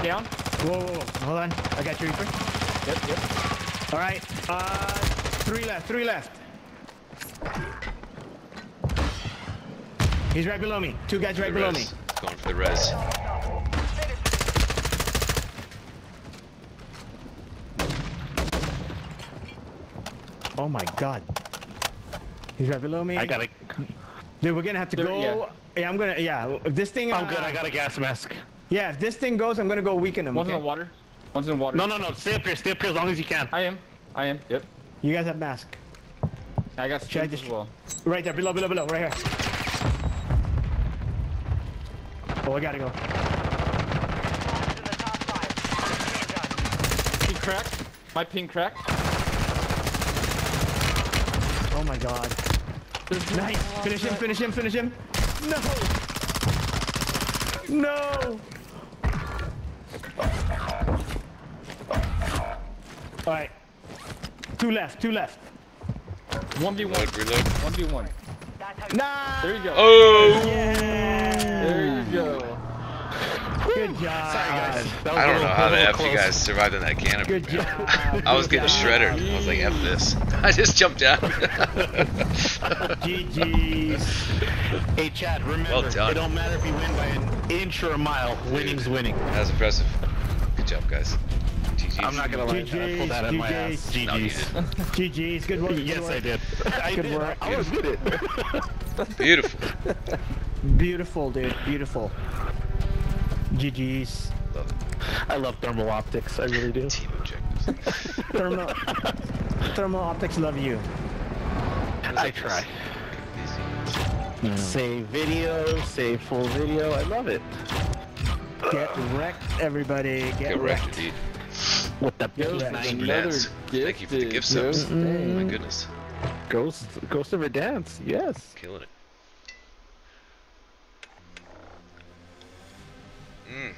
Down. Whoa, whoa, whoa. Hold on. I got your Reaper. Yep, yep. All right. Uh, three left. Three left. He's right below me. Two guys right below me. Going for the res. Oh my god. He's right below me. I gotta... Dude, we're gonna have to Dude, go... Yeah. yeah, I'm gonna... Yeah, if this thing... I'm uh, good, I got a gas mask. Yeah, if this thing goes, I'm gonna go weaken him. One's okay? in the water. One's in the water. No, no, no. Stay up here. Stay up here as long as you can. I am. I am. Yep. You guys have mask. I got strength as well. Right there. Below, below, below. Right here. Oh, I gotta go. Ping cracked. My ping cracked. Oh my god. There's nice. Finish him, finish him, finish him. No! No! Alright. Two left, two left. one v one. one v one. Nah! There you go. Oh! Yeah. There you go. Good job. Sorry, guys. I don't know how the F you guys survived on that canopy. Good job. I was getting shredded. I was like, F this. I just jumped out. G G's. Hey, Chad, remember, well done. It don't matter if you win by an inch or a mile. Dude, winning's winning. That was impressive. Good job, guys. G G's. I'm not gonna lie, G G's, I pulled that out of my ass. G G's. G G's, good work. Yes, I did. I good did. Work. I was with it. Beautiful. Beautiful, dude. Beautiful. G G's. Love it. I love thermal optics. I really do. Team objectives. thermal, thermal optics love you. I try. No. Save video, save full video. I love it. Get wrecked, everybody. Get, Get wrecked. wrecked indeed. What the ninety minutes. Thank you for the gift subs. Mm -hmm. My goodness. Ghost, Ghost of Verdansk. Yes. Killing it. Mm.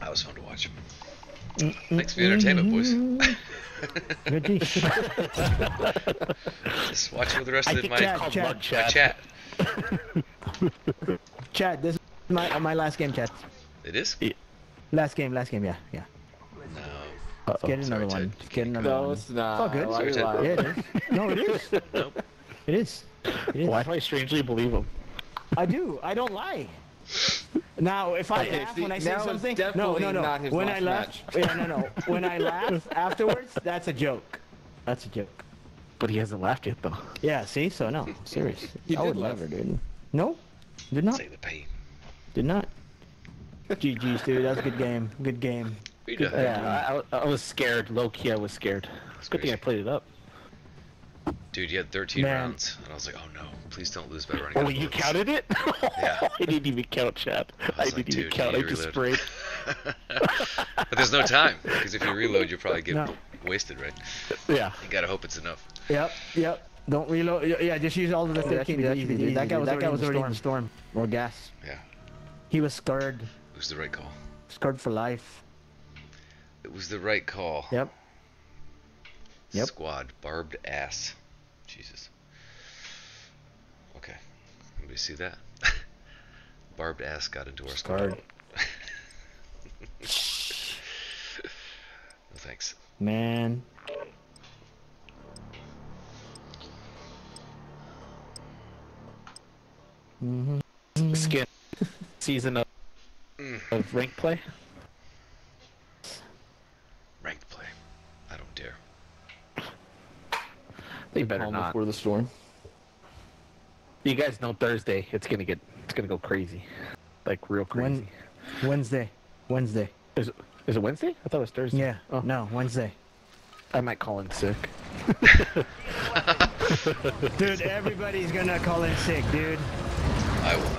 That was fun to watch. Mm, Thanks mm, for the entertainment, mm, boys. Just watching with the rest I of my, Chad, my, Chad. my chat. Chad, this is my my last game, Chad. It is? Yeah. Last game, last game, yeah, yeah. No. Let's get another Sorry, one. Let's get another no, one. No, it's not. It's all good. Sorry, yeah, it is. No, it is. Nope. It is. It is. Why do I strangely believe him? I do. I don't lie. Now, if I okay, laugh see, when I say something, no, no, no. When I laugh, yeah, no, no. When I laugh afterwards, that's a joke. That's a joke. But he hasn't laughed yet, though. Yeah. See, so no, I'm serious. I would laugh. Never, dude. No, did not. Say the pain. Did not. G G's, dude. That was a good game. Good game. Good, yeah, I, I was scared. Low key, I was scared. It's a good thing I played it up. Dude, you had thirteen Man. rounds, and I was like, oh no, please don't lose by running out of bullets. Oh, you counted it? Yeah. I didn't even count, Chad. I, I didn't like, even count, I just sprayed. But there's no time, because if you reload, you'll probably get no. wasted, right? Yeah. You gotta hope it's enough. Yep, yep. Don't reload. Yeah, just use all of the oh, thirteen. That, easy, easy, that guy was that already, guy was already in, the storm. in the storm. Or gas. Yeah. He was scarred. It was the right call. Scarred for life. It was the right call. Yep. Yep. Squad, barbed ass. Jesus. Okay. Let me see that. Barbed ass got into our squad. No thanks. Man. Mm-hmm. Skin season of, mm. of rank play. Ranked play. I don't dare. They better not. Before the storm. You guys know Thursday. It's gonna get. It's gonna go crazy, like real crazy. When, Wednesday. Wednesday. Is it, is it Wednesday? I thought it was Thursday. Yeah. Oh no, Wednesday. I might call in sick. Dude, everybody's gonna call in sick, dude. I will.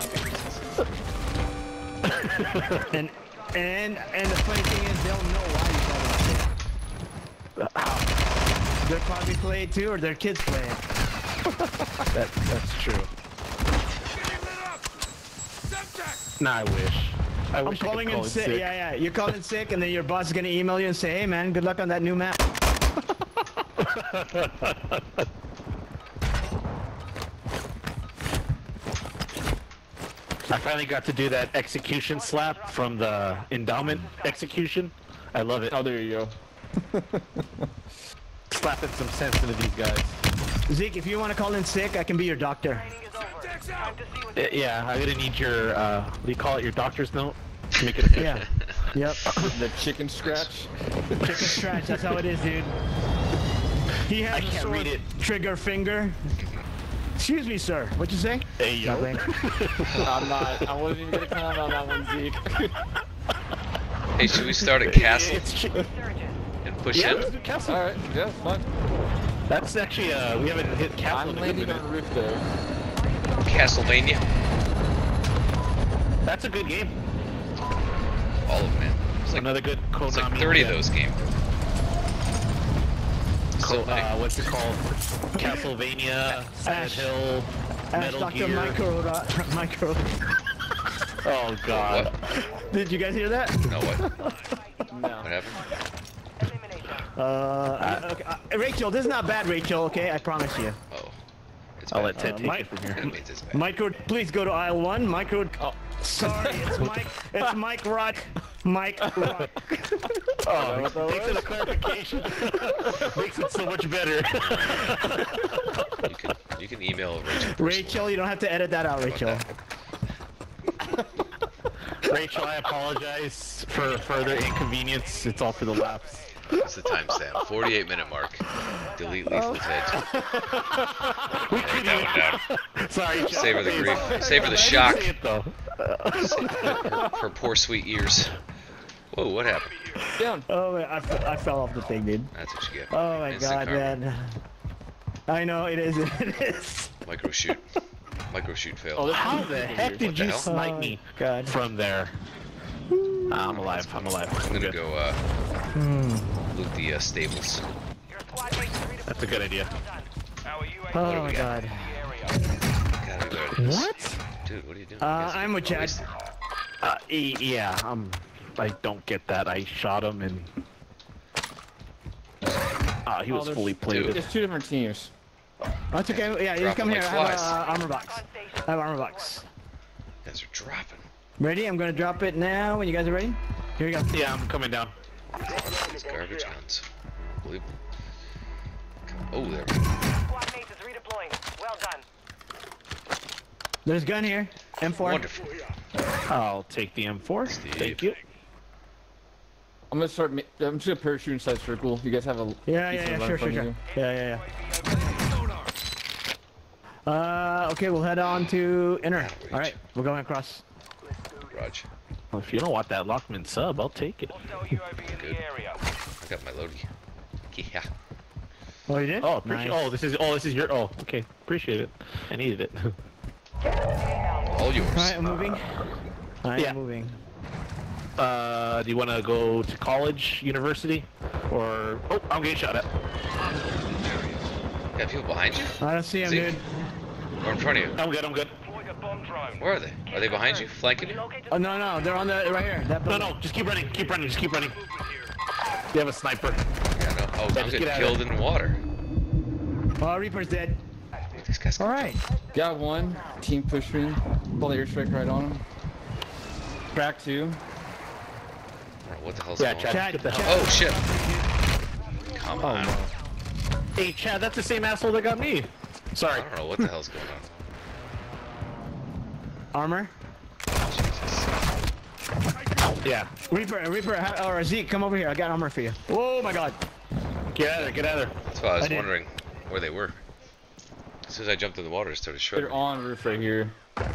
and and and the funny thing is, they'll know why you called in sick. They're probably playing too, or their kids playing. that, that's true. Nah, I wish. I I'm wish calling I could call in sick. sick. Yeah, yeah. You're calling sick, and then your boss is gonna email you and say, "Hey, man, good luck on that new map." I finally got to do that execution slap from the endowment execution. I love it. Oh, there you go. Slapping some sense into these guys. Zeke, if you want to call in sick, I can be your doctor. Yeah, I'm gonna need your, uh, what do you call it, your doctor's note? To make it yeah, yep. The chicken scratch? The chicken scratch, that's how it is, dude. He has I can't a sword read it. Trigger finger. Excuse me, sir, what'd you say? Hey, yo. I'm not, I wasn't even gonna comment on that one, Zeke. Hey, should we start at Castle? And push yeah, in? Let's do Castle. Alright, yeah, fine. That's actually, uh, we haven't hit Castle I'm in a good minute. I'm landing on the roof there. Castlevania. That's a good game. All of them. It's like another good Konami. It's like thirty yeah. of those games. So uh, what's it called? Castlevania, Silent Hill, Ash, Metal Doctor Gear. Micro, micro. Oh God! What? Did you guys hear that? No what? No. What happened? Uh, uh okay. uh, Rachel, this is not bad, Rachel. Okay, I promise you. Oh. I'll let Ted uh, take it from here. Micro, please go to aisle one. Micro, oh. sorry, it's Mike. It's Mike Rock. Mike Rock. Oh, thanks for the clarification. Makes it so much better. You can, you can email Rachel. Rachel, you don't have to edit that out, Rachel. Rachel, I apologize for further inconvenience. It's all for the laughs. That's the timestamp. forty-eight minute mark. Delete Lethal Ted. We write that one down. Sorry, savor the grief. Savor the shock. Her, her poor sweet ears. Whoa, what happened? Down. Oh, man, I, f I fell off the thing, dude. That's what you get. Oh my Instant god, karma. man. I know it is. It is. Micro shoot. Micro shoot failed. Oh, how the heck did you snipe me oh, god. from there? Ah, I'm alive. I'm alive. I'm gonna go uh, hmm. loot the uh, stables. That's a good idea. Oh my god. What? Dude, what are you doing? Uh, I'm with Chad. Uh, yeah. Um, I don't get that. I shot him and. Ah, uh, he was oh, fully plated. There's two different teams. Oh, that's okay. Yeah, you come like here. I have uh, armor box. I have armor box. You guys are dropping. Ready? I'm gonna drop it now when you guys are ready. Here we go. Yeah, I'm coming down. These garbage guns. Unbelievable. Oh, there we go. Squad mate is redeploying. Well done. There's a gun here. M four. Wonderful. I'll take the M four. Steve. Thank you. I'm gonna start. I'm just gonna parachute inside circle. You guys have a. Yeah, yeah, yeah. Sure, sure, sure. You. Yeah, yeah, yeah. Uh, okay, we'll head on to inner. All right, we're going across. Roger. Well, if you don't want that Lockman sub, I'll take it. Good. I got my loadie. Yeah. Oh, you did? Oh, nice. Oh, this is. Oh, this is your. Oh, okay. Appreciate it. I needed it. All yours. All right, I'm moving. Uh, I yeah. am moving. Uh, do you want to go to college, university, or? Oh, I'm getting shot at. You got people behind you. I don't see him, dude. Or in front of you. I'm good. I'm good. Where are they? Are they behind you? Flanking you? Oh, no, no, they're on the, right here. That no, no, just keep running, keep running, just keep running. They have a sniper. Yeah, no. Oh, yeah, I'm getting get killed in water. Oh, Reaper's dead. Alright. Got one. Team pushing. Bullet airstrike right on him. Crack two. What the hell's yeah, going Chad, on? Chad, oh, shit. Come oh, on. No. Hey, Chad, that's the same asshole that got me. Sorry. I don't know what the hell's going on. Armor? Jesus. Yeah. Reaper, Reaper, or Zeke, come over here. I got armor for you. Oh my god. Get out of there, get out of there. That's why I was I wondering did. where they were. As soon as I jumped in the water, it started shredding. They're on roof right here. Oh,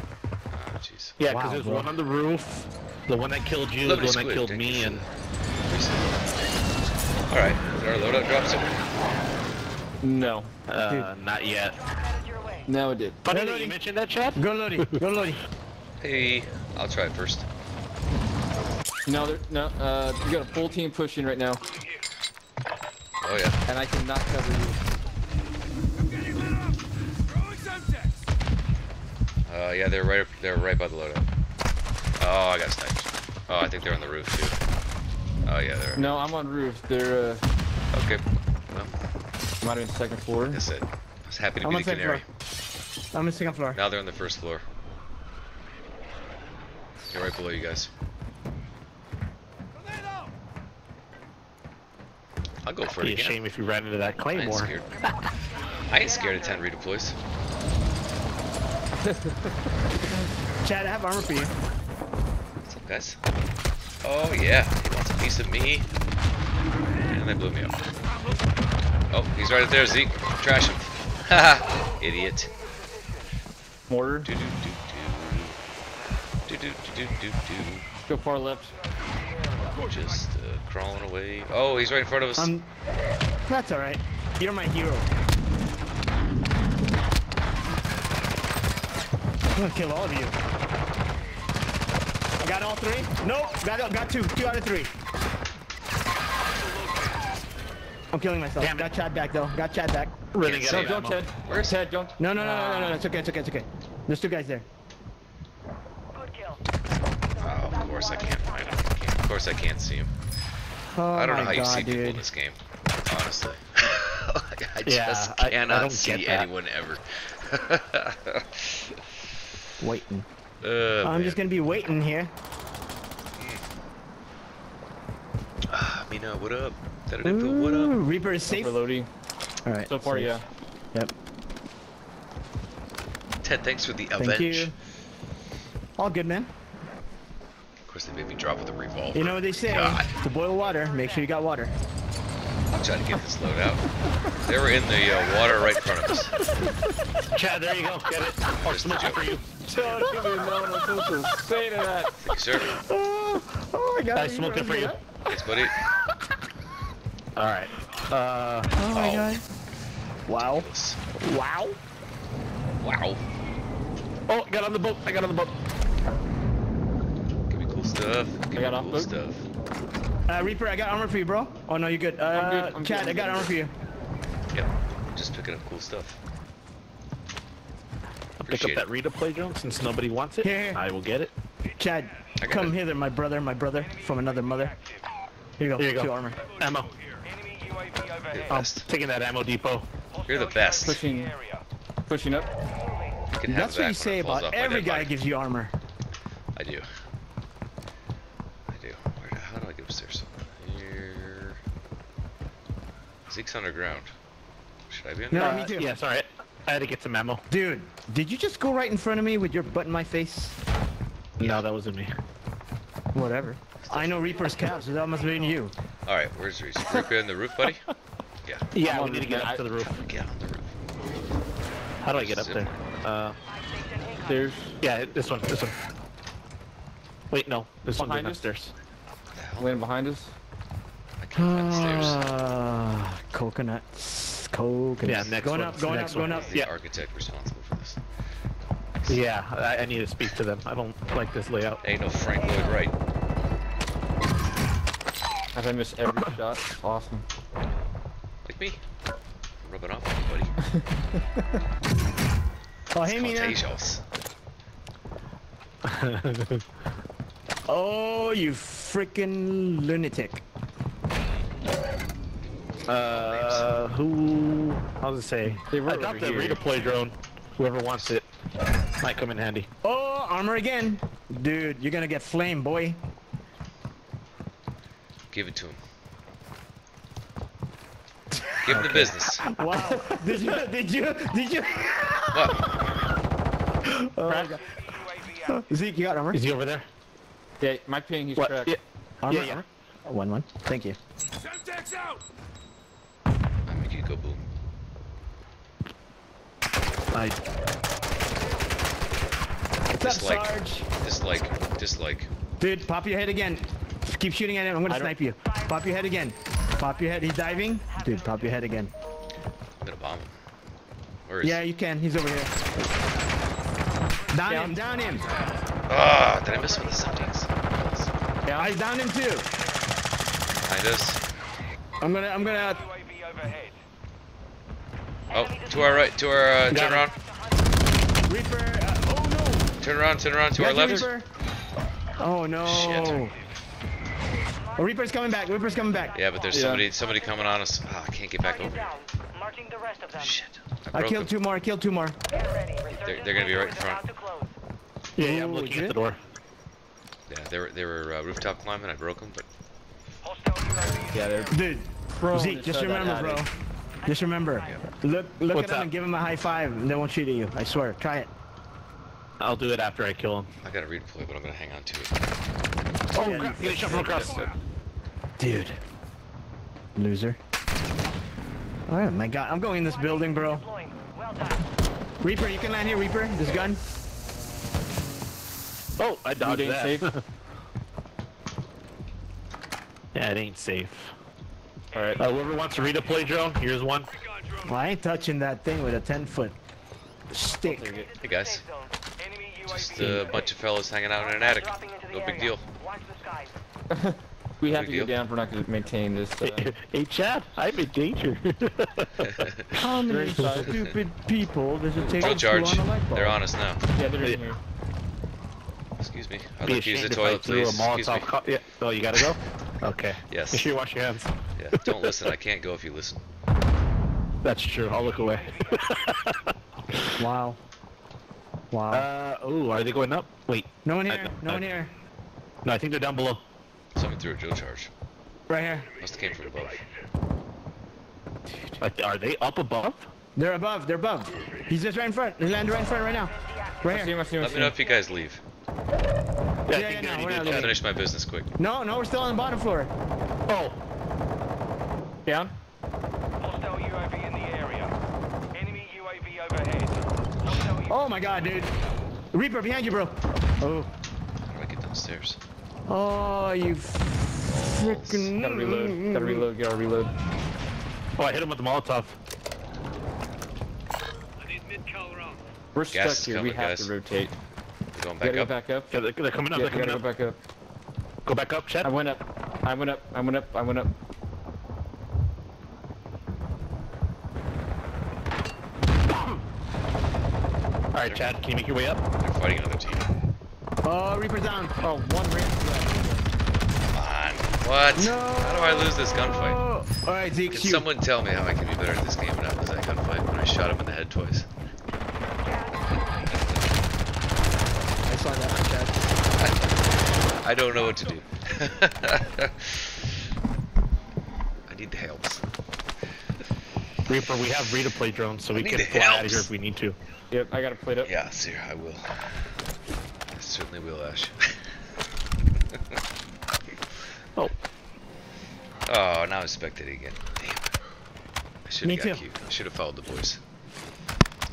jeez. Yeah, because wow, there's bro. one on the roof. The one that killed you, Lovely the one squid, that killed me, and... Alright, did our loadout drop somewhere? No. Uh, Dude. Not yet. No, it did. But did you mention that, Chad? Go Lodi. Go Lodi. Hey, I'll try it first. No, there, no. Uh, you got a full team pushing right now. Oh yeah. And I cannot cover you. I'm getting lit up. Throwing some decks. Uh, yeah, they're right. They're right by the loadout. Oh, I got sniped. Oh, I think they're on the roof too. Oh yeah, they're. No, I'm on roof. They're. Uh... Okay. Well. Might have been second floor. That's it. I was happy to I'm be the canary. Floor. I'm on the second floor. Now they're on the first floor. They're right below you guys. I'll go for it again. It'd be a shame if you ran into that claymore. I ain't scared of ten redeploys. Chad, I have armor for you. What's up, guys? Oh yeah, he wants a piece of me. And they blew me up. Oh, he's right up there, Zeke. Trash him. Haha, idiot. Mortar. Do do do do. Do do do do do. Go far left. Just uh, crawling away. Oh, he's right in front of us. Um, that's alright. You're my hero. I'm gonna kill all of you. I got all three? Nope. Got, got two. Two out of three. I'm killing myself. Damn, got Chad back though. Got Chad back. Really good. No, don't, Ted. Where's Ted? Don't. No, no, no, no, no, no, no. It's okay. It's okay. It's okay. There's two guys there. Good kill. Oh, of course I can't find him. Of course I can't see him. Oh I don't know how God, you see dude. people in this game, honestly. I yeah, just cannot I, I don't see anyone ever. Waiting. Uh, I'm man. just gonna be waiting here. Ah, Mina, what up? Ooh, what up? Reaper is safe. Overloading. All right. So far, safe. yeah. Yep. Ted, thanks for the avenge. Thank you. All good, man. Of course, they made me drop with a revolver. You know what they say, God. to boil water, make sure you got water. I'm trying to get this load out. They were in the uh, water right in front of us. Chad, there you go. Get it. Oh, it's much for you. Don't give me a moment. I'm supposed to say to that. Thank you, sir. Oh, oh my God. I smoked it for you. Thanks, buddy. All right. Uh, oh, my oh. God. Wow. Wow. Wow. Oh, I got on the boat. I got on the boat. Stuff. I got off cool stuff. Uh, Reaper, I got armor for you, bro. Oh no, you're good. Uh, I'm good. I'm Chad, good. I got armor for you. Yep, just picking up cool stuff. I'll pick up that redeploy drone since nobody wants it. Here, here. I will get it. Chad, come it. hither, my brother, my brother from another mother. Here you go. Here you go. Two armor. Ammo. I'm taking that ammo depot. You're the best. Pushing, pushing up. You That's what you say about every guy gives you armor. I do. Zeke's underground. Should I be underground? No, me too. Yeah, sorry. I had to get some ammo. Dude, did you just go right in front of me with your butt in my face? Yeah. No, that wasn't me. Whatever. I know Reaper's calves, so that must mean you. Alright, where's Reaper? Reaper in the roof, buddy? Yeah. Yeah, we need to get up to the roof. Get on the roof. How do I get up there? Uh, There's... Yeah, this one, this one. Wait, no. This one's behind upstairs. Land behind us? Ah, coconuts, coconuts. Yeah, next going one. up, going next up, going up. The yeah. architect responsible for this. Yeah, I, I need to speak to them. I don't like this layout. Ain't no Frank Lloyd Wright. Have I missed every shot? Awesome. Like me? Rub it off on you, buddy. Oh, hey, Mina. Oh, you freaking lunatic. Uh, who? How's it say? They I got the redeploy drone. Whoever wants it might come in handy. Oh, armor again, dude! You're gonna get flamed, boy. Give it to him. Give him okay. the business. Wow! Did you? Did you? Did you? What? Oh, oh, Zeke, you got armor? Is he over there? Yeah, my ping. He's what? cracked. Yeah. Armor. Yeah, yeah. Armor? Oh, one, one. Thank you. Semtex out! Go boom. I dislike, Sarge? dislike, dislike. Dude, pop your head again. Keep shooting at him. I'm gonna I snipe don't... you. Pop your head again. Pop your head. He's diving. Dude, pop your head again. I'm gonna bomb him. Where is? Yeah, you can. He's over here. Down yeah, him. Down him. Ah, oh, did I miss one of the subtext? Yeah, I downed him too. Behind us. I'm gonna. I'm gonna. Oh, to our right, to our, uh, turn around. Reaper, uh, oh no! Turn around, turn around, to our left. Reaper. Oh no! Shit. Oh, Reaper's coming back. Reaper's coming back. Yeah, but there's yeah. somebody, somebody coming on us. Oh, I can't get back over. The rest of them. Shit! I, I killed them. two more. I killed two more. They're, they're gonna be right in front. Yeah, yeah, I'm looking at the door. Yeah, they were they were uh, rooftop climbing. I broke them, but. Yeah, they're. Dude, bro, Zeke, just remember, bro. Just remember. Yeah. Look, look What's at them up? and give them a high five, and they won't shoot at you. I swear. Try it. I'll do it after I kill him. I got a redeploy, but I'm gonna hang on to it. Oh, yeah, crap! He shot from across. Dude. Loser. Oh my god, I'm going in this building, bro. Reaper, you can land here, Reaper. This gun. Oh, I dodged it. Ain't safe. Yeah, it ain't safe. Alright, uh, whoever wants to redeploy drone, here's one. Well, I ain't touching that thing with a ten foot stick. Hey guys. Just a bunch of fellas hanging out in an attic. No big deal. We have to go down if we're not going to maintain this. Uh... Hey, Chad, I'm in danger. How many stupid people does it take to charge? They're on us now. Yeah, they're in here. Excuse me. I'd like to use the toilet, please. Excuse me. Yeah. Oh, you got to go? Okay. Yes. Make sure you wash your hands. Yeah, don't listen. I can't go if you listen. That's true. I'll look away. Wow. Wow. Uh, oh, are they going up? Wait. No one here. No one here. No, I think they're down below. Something threw a drill charge. Right here. Must have came from above. Dude. Are they up above? They're above. They're above. He's just right in front. He's landing right in front right now. Right here. Let me know if you guys leave. Yeah, yeah, yeah, no, we're not leaving. Finish my business quick. No, no, we're still on the bottom floor. Oh. Down. Hostile U A V in the area. Enemy U A V overhead. Oh my god, dude. Reaper behind you, bro. Oh. How do I get downstairs? Oh, you frickin'. Gotta reload, gotta reload, gotta reload. Oh, I hit him with the Molotov. I need mid-call round. We're stuck here, coming, we have guys. to rotate. They're going back up. Go back up. Yeah, they're, they're coming up, yeah, they're coming up. Go back up. Go back up, Chad. I went up, I went up, I went up, I went up. Alright, Chad, can you make your way up? They're fighting another team. Oh, Reaper's down. Oh, one Reaper left. Come on. What? No. How do I lose this gunfight? Alright, Zeke. Can someone tell me how I can be better at this game and not lose that gunfight when I shot him in the head twice? I saw that on Chad. I don't know what to do. I need the helps. Reaper, we have redeploy drones, so we can fly out of here if we need to. Yep, I got it played up. Yeah, sir, I will. Certainly will, Ash. Oh. Oh, now I'm spectating again. Damn. I should have got too. cute. I should have followed the boys.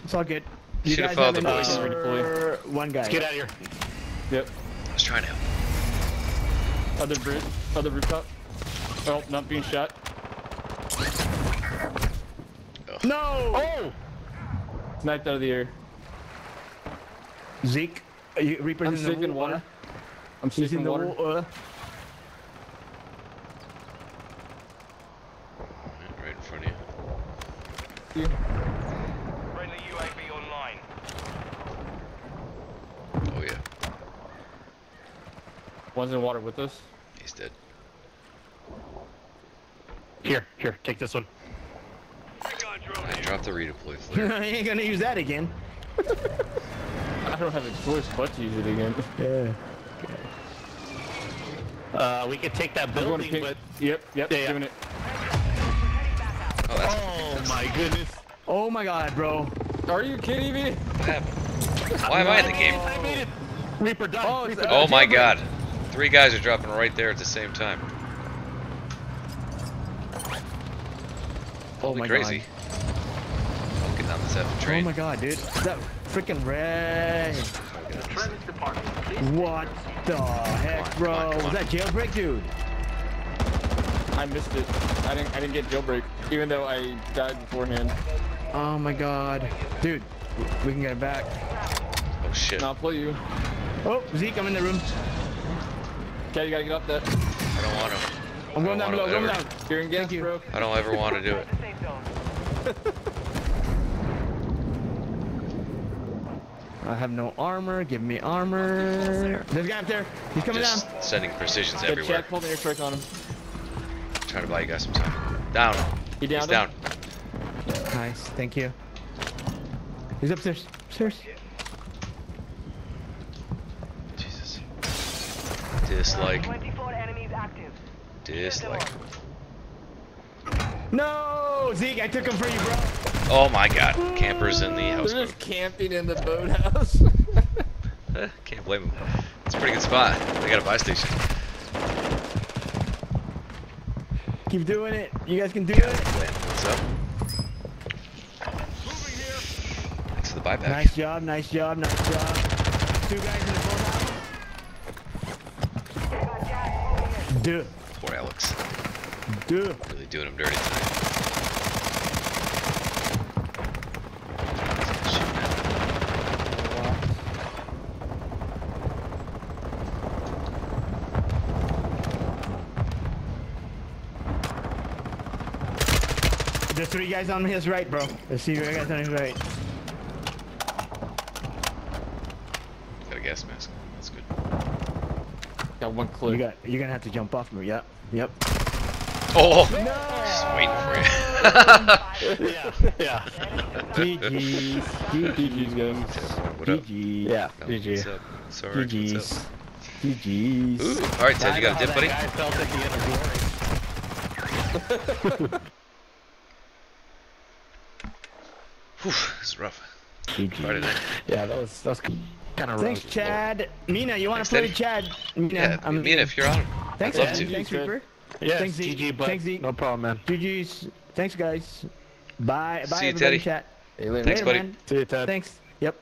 It's all good. You should have followed the boys. Uh, one guy. Let's get out of here. Yep. I was trying to help. Other bridge. Other rooftop. Oh, not being shot. Oh. No! Oh! Sniped out of the air. Zeke. Are you Reaper's I'm in the water. water. I'm He's in the water. water. Right, right in front of you. Yeah. Friendly U A V online. Oh yeah. One's in water with us. He's dead. Here, here, take this one. I dropped the redeploy flare. I ain't gonna use that again. I don't have a choice but to use it again. Yeah. Uh, we could take that building, but... Yep, yep, yeah, doing yeah. it. Oh, that's oh that's my goodness. Oh my god, bro. Are you kidding me? What happened? Why am I in the game? I made it. Reaper done. Oh, Reaper done. oh my god. Three guys are dropping right there at the same time. Oh my crazy. god. Looking down this effing train. Oh my god, dude. That... Freaking red! What the heck, bro? Come on, come on. Was that jailbreak, dude? I missed it. I didn't. I didn't get jailbreak, even though I died beforehand. Oh my god, dude. We can get it back. Oh shit! I'll play you. Oh, Zeke, I'm in the room. Okay, you gotta get off that. I don't want to. I'm going down below. Going down. You're in gas, bro. I don't ever want to do it. I have no armor. Give me armor. There's a guy up there. He's coming down. Sending precisions everywhere. Good check. Hold the airstrike on him. Trying to buy you guys some time. Down. You down? He's down. Nice. Thank you. He's upstairs. Upstairs. Jesus. Dislike. Dislike. No, Zeke, I took him for you, bro. Oh my God, campers in the house. They're just camping in the boathouse. Can't blame them. It's a pretty good spot. They got a buy station. Keep doing it. You guys can do it. What's up? Thanks for the buyback. Nice job. Nice job. Nice job. Two guys in the boathouse. Dude. Poor Alex. Dude. Really doing him dirty tonight. There's three guys on his right, bro. There's three guys on his right. Got a gas mask. That's good. Got one clue. You got, you're gonna have to jump off me. Yep. Yep. Oh, no. Just waiting for you. yeah, yeah. G G's, G G's, guys. What up? G G's. Yeah, no, G G. What's up? Sorry, G G's. What's up? G G's. Ooh. All right, Ted, you got a dip, buddy? I felt like he had a glory. Whew, it's rough. G G. Yeah, that was, that was kind of rough. Thanks, Chad. Mina, you want to play with Chad? Mina, yeah, I'm... Mina, if you're on. Thanks, I'd love to. Thanks, Reaper. Yes, thanks, Zeke. G G, thanks, Zeke. No problem, man. G G's. Thanks, guys. Bye. Bye, See you, everybody. Teddy. Chat. Hey, later. Thanks, later, buddy. Man. See you, Ted. Thanks. Yep.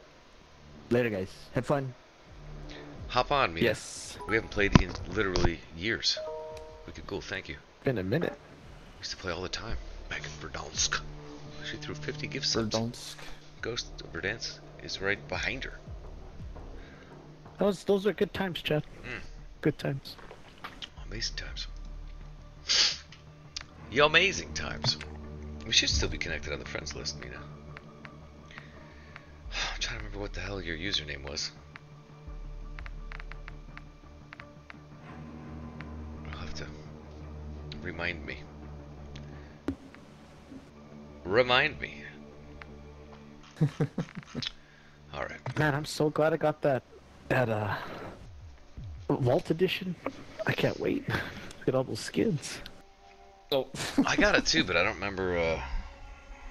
Later, guys. Have fun. Hop on, man. Yes. We haven't played in literally years. We could go. Thank you. Been a minute. We used to play all the time back in Verdansk. She threw fifty gift subs. Verdansk. Ghost of Verdansk is right behind her. Those those are good times, Chad. Mm. Good times. Amazing times. Yo, amazing times. We should still be connected on the friends list, Mina. I'm trying to remember what the hell your username was. I'll have to remind me. Remind me. Alright. Man, I'm so glad I got that, that uh, Vault Edition. I can't wait. Look at all those skins. Oh. I got it too, but I don't remember. Uh,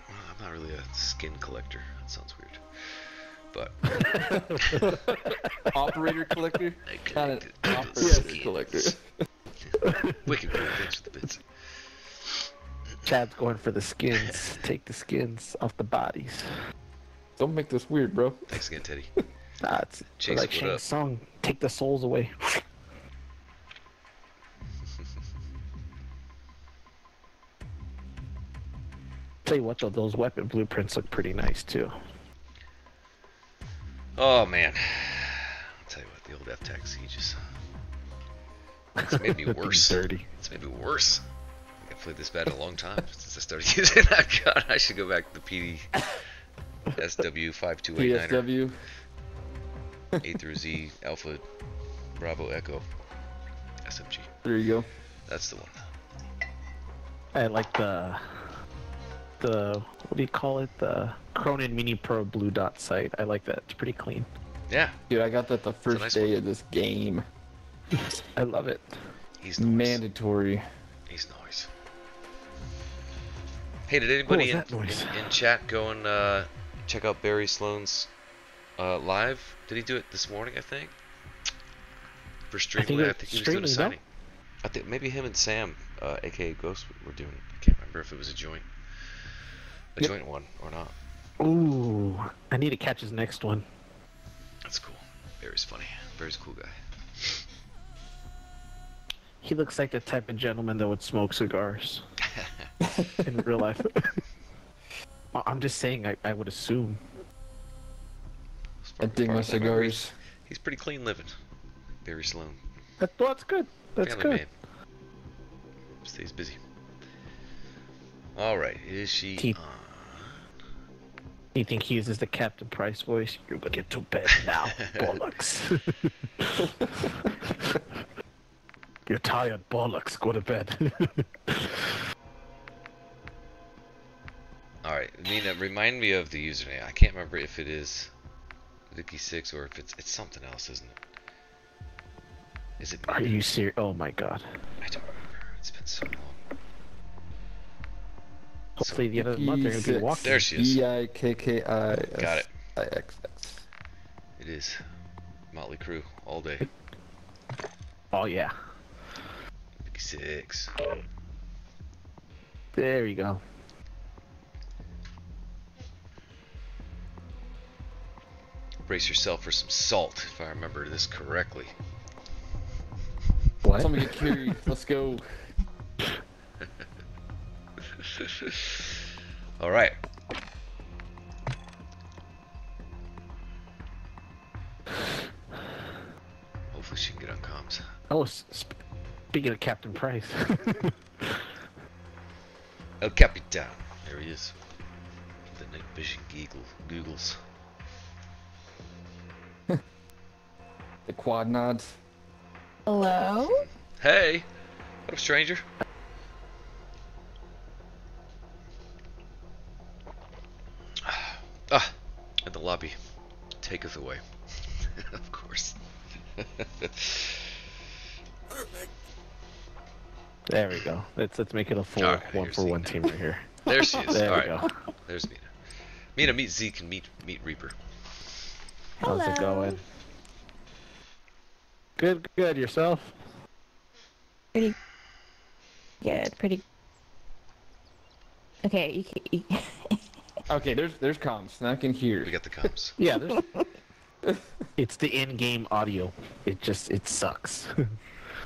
I'm not really a skin collector. That sounds weird. But operator collector, kind of operator collector. Wicked cool. Thanks for the bits. Chad's going for the skins. Take the skins off the bodies. Don't make this weird, bro. Thanks again, Teddy. Nah, it's Chase, like Shane's song. Take the souls away. Tell you what though, those weapon blueprints look pretty nice too. Oh man, I'll tell you what, the old F TAC sieges. It's made me worse. Dirty. It's made me worse. I played this bad in a long time since I started using that gun. I should go back to the P D S W five two eight nine. P S W. A through Z Alpha Bravo Echo S M G. There you go. That's the one. I like the. The what do you call it? The Cronin Mini Pro Blue Dot sight. I like that. It's pretty clean. Yeah, dude, I got that the first nice day one. Of this game. I love it. He's noise. Mandatory. He's noise. Hey, did anybody in, in, in chat go and uh, check out Barry Sloan's uh, live? Did he do it this morning? I think. For streaming, I think, I think he was doing a signing. I think maybe him and Sam, uh, aka Ghost, were doing it. I can't remember if it was a joint. A yep. joint one or not. Ooh, I need to catch his next one. That's cool. Barry's funny. Barry's a cool guy. He looks like the type of gentleman that would smoke cigars in real life. I'm just saying, I, I would assume. I dig my cigars. He's pretty clean living. Barry Sloan. That, well, that's good. That's Family good. Man. Stays busy. Alright, is she T on? You think he uses the Captain Price voice? You're gonna get to bed now, bollocks. You're tired, bollocks. Go to bed. Alright, Mina, remind me of the username. I can't remember if it is Vikki Six or if it's it's something else, isn't it? Is it Mina? Are you serious? Oh my god. I don't remember. It's been so long. Hopefully so, the other month they're going to be walking. There she is. E I K K I S Got it. I X X. It is. Motley Crue all day. Oh yeah. Vikki Six. There you go. Brace yourself for some salt, if I remember this correctly. What? Something to carry. Let's go. All right. Hopefully she can get on comms. Oh, sp speaking of Captain Price. El Capitan. There he is. The night vision giggle googles. The quad nods. Hello? Hey! What up, stranger? Ah! And the lobby taketh away. Of course. Perfect. There we go. Let's, let's make it a full right, one for Mina. One team right here. There she is. There All we right. go. There's Mina. Mina, meet Zeke and meet, meet Reaper. Hello. How's it going? Good, good. Yourself? Pretty good. Pretty. Okay, you can. You... okay, there's there's comms. Now I can hear. We got the comms. Yeah, there's. It's the in-game audio. It just it sucks.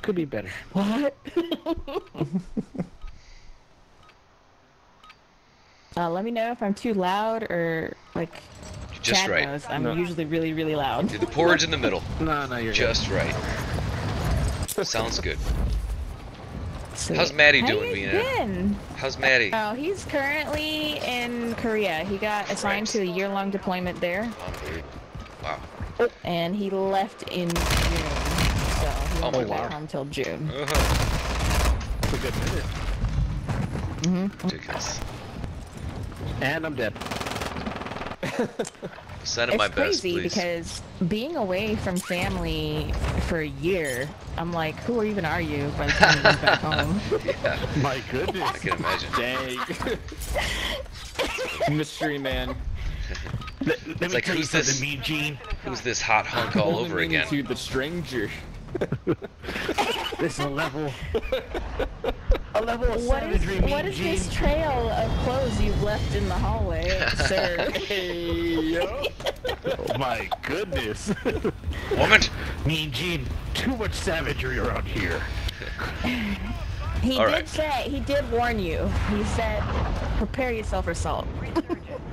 Could be better. What? uh, let me know if I'm too loud or like. Just Chad right. Knows. I'm no. usually really, really loud. Do the porridge in the middle. No, no, you're just good. Right. Sounds good. Sweet. How's Maddie How doing, Mina? How's Maddie? Oh, he's currently in Korea. He got assigned right. to a year-long deployment there. Wow. And he left in June, so he won't oh be back home till June. Uh huh. That's a good minute. Mm-hmm. Ridiculous. And I'm dead. Send my best, crazy please. Because being away from family for a year, I'm like, who even are you by the time you get back home? Yeah. My goodness, I can imagine. Dang. Mystery man. Let, let it's like, who's this mean Gene? Who's this hot hunk all over again? To the stranger. This is a level. A level of what is, what is this trail of clothes you've left in the hallway, sir? Hey, yo. Oh my goodness. Woman! Mean Gene, too much savagery around here. He All did right. say, he did warn you. He said, prepare yourself for salt.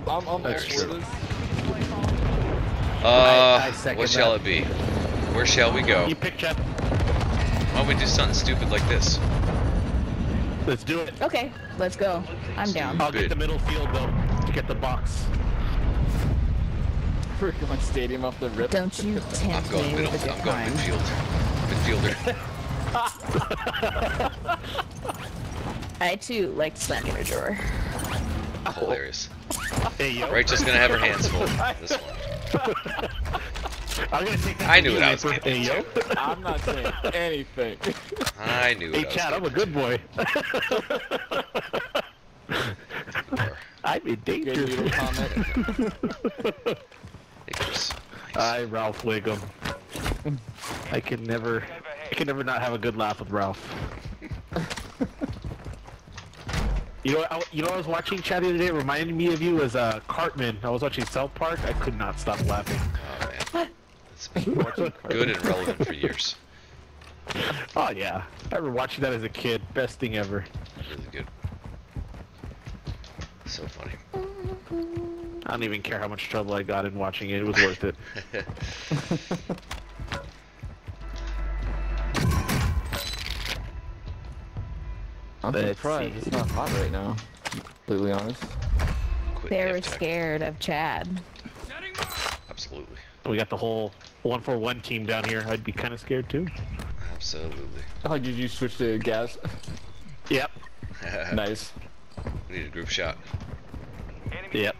I'm almost sure. Uh, what shall it be? Where shall we go? You picked up. Why don't we do something stupid like this? Let's do it. Okay, let's go. I'm down. I'll get the middle field though to get the box. Freaking my stadium off the rip. Don't you tempt I'm going me middle. With I'm going midfield. Midfielder. I too like to smack in her drawer. Hilarious. Hey, yo. Rachel's gonna have her hands full. This one. I'm gonna take that I knew what I was getting yo. I'm not saying anything. I knew hey, what Chad, I was getting Hey, Chad, I'm a good boy. I'm in danger. Good little comment. Nice. I, Ralph Wiggum. I can never, I can never not have a good laugh with Ralph. You know, I, you know, what I was watching Chad the other day. It reminded me of you as uh, Cartman. I was watching South Park. I could not stop laughing. Oh man, it's been good and relevant for years. Oh yeah, I remember watching that as a kid. Best thing ever. Really good. So funny. I don't even care how much trouble I got in watching it. It was worth it. I'm surprised it's not hot right now, to be completely honest. Of quick. They're scared of Chad. Absolutely. We got the whole one four one team down here. I'd be kind of scared too. Absolutely. Oh, did you switch to gas? Yep. Nice. We need a group shot. Yep.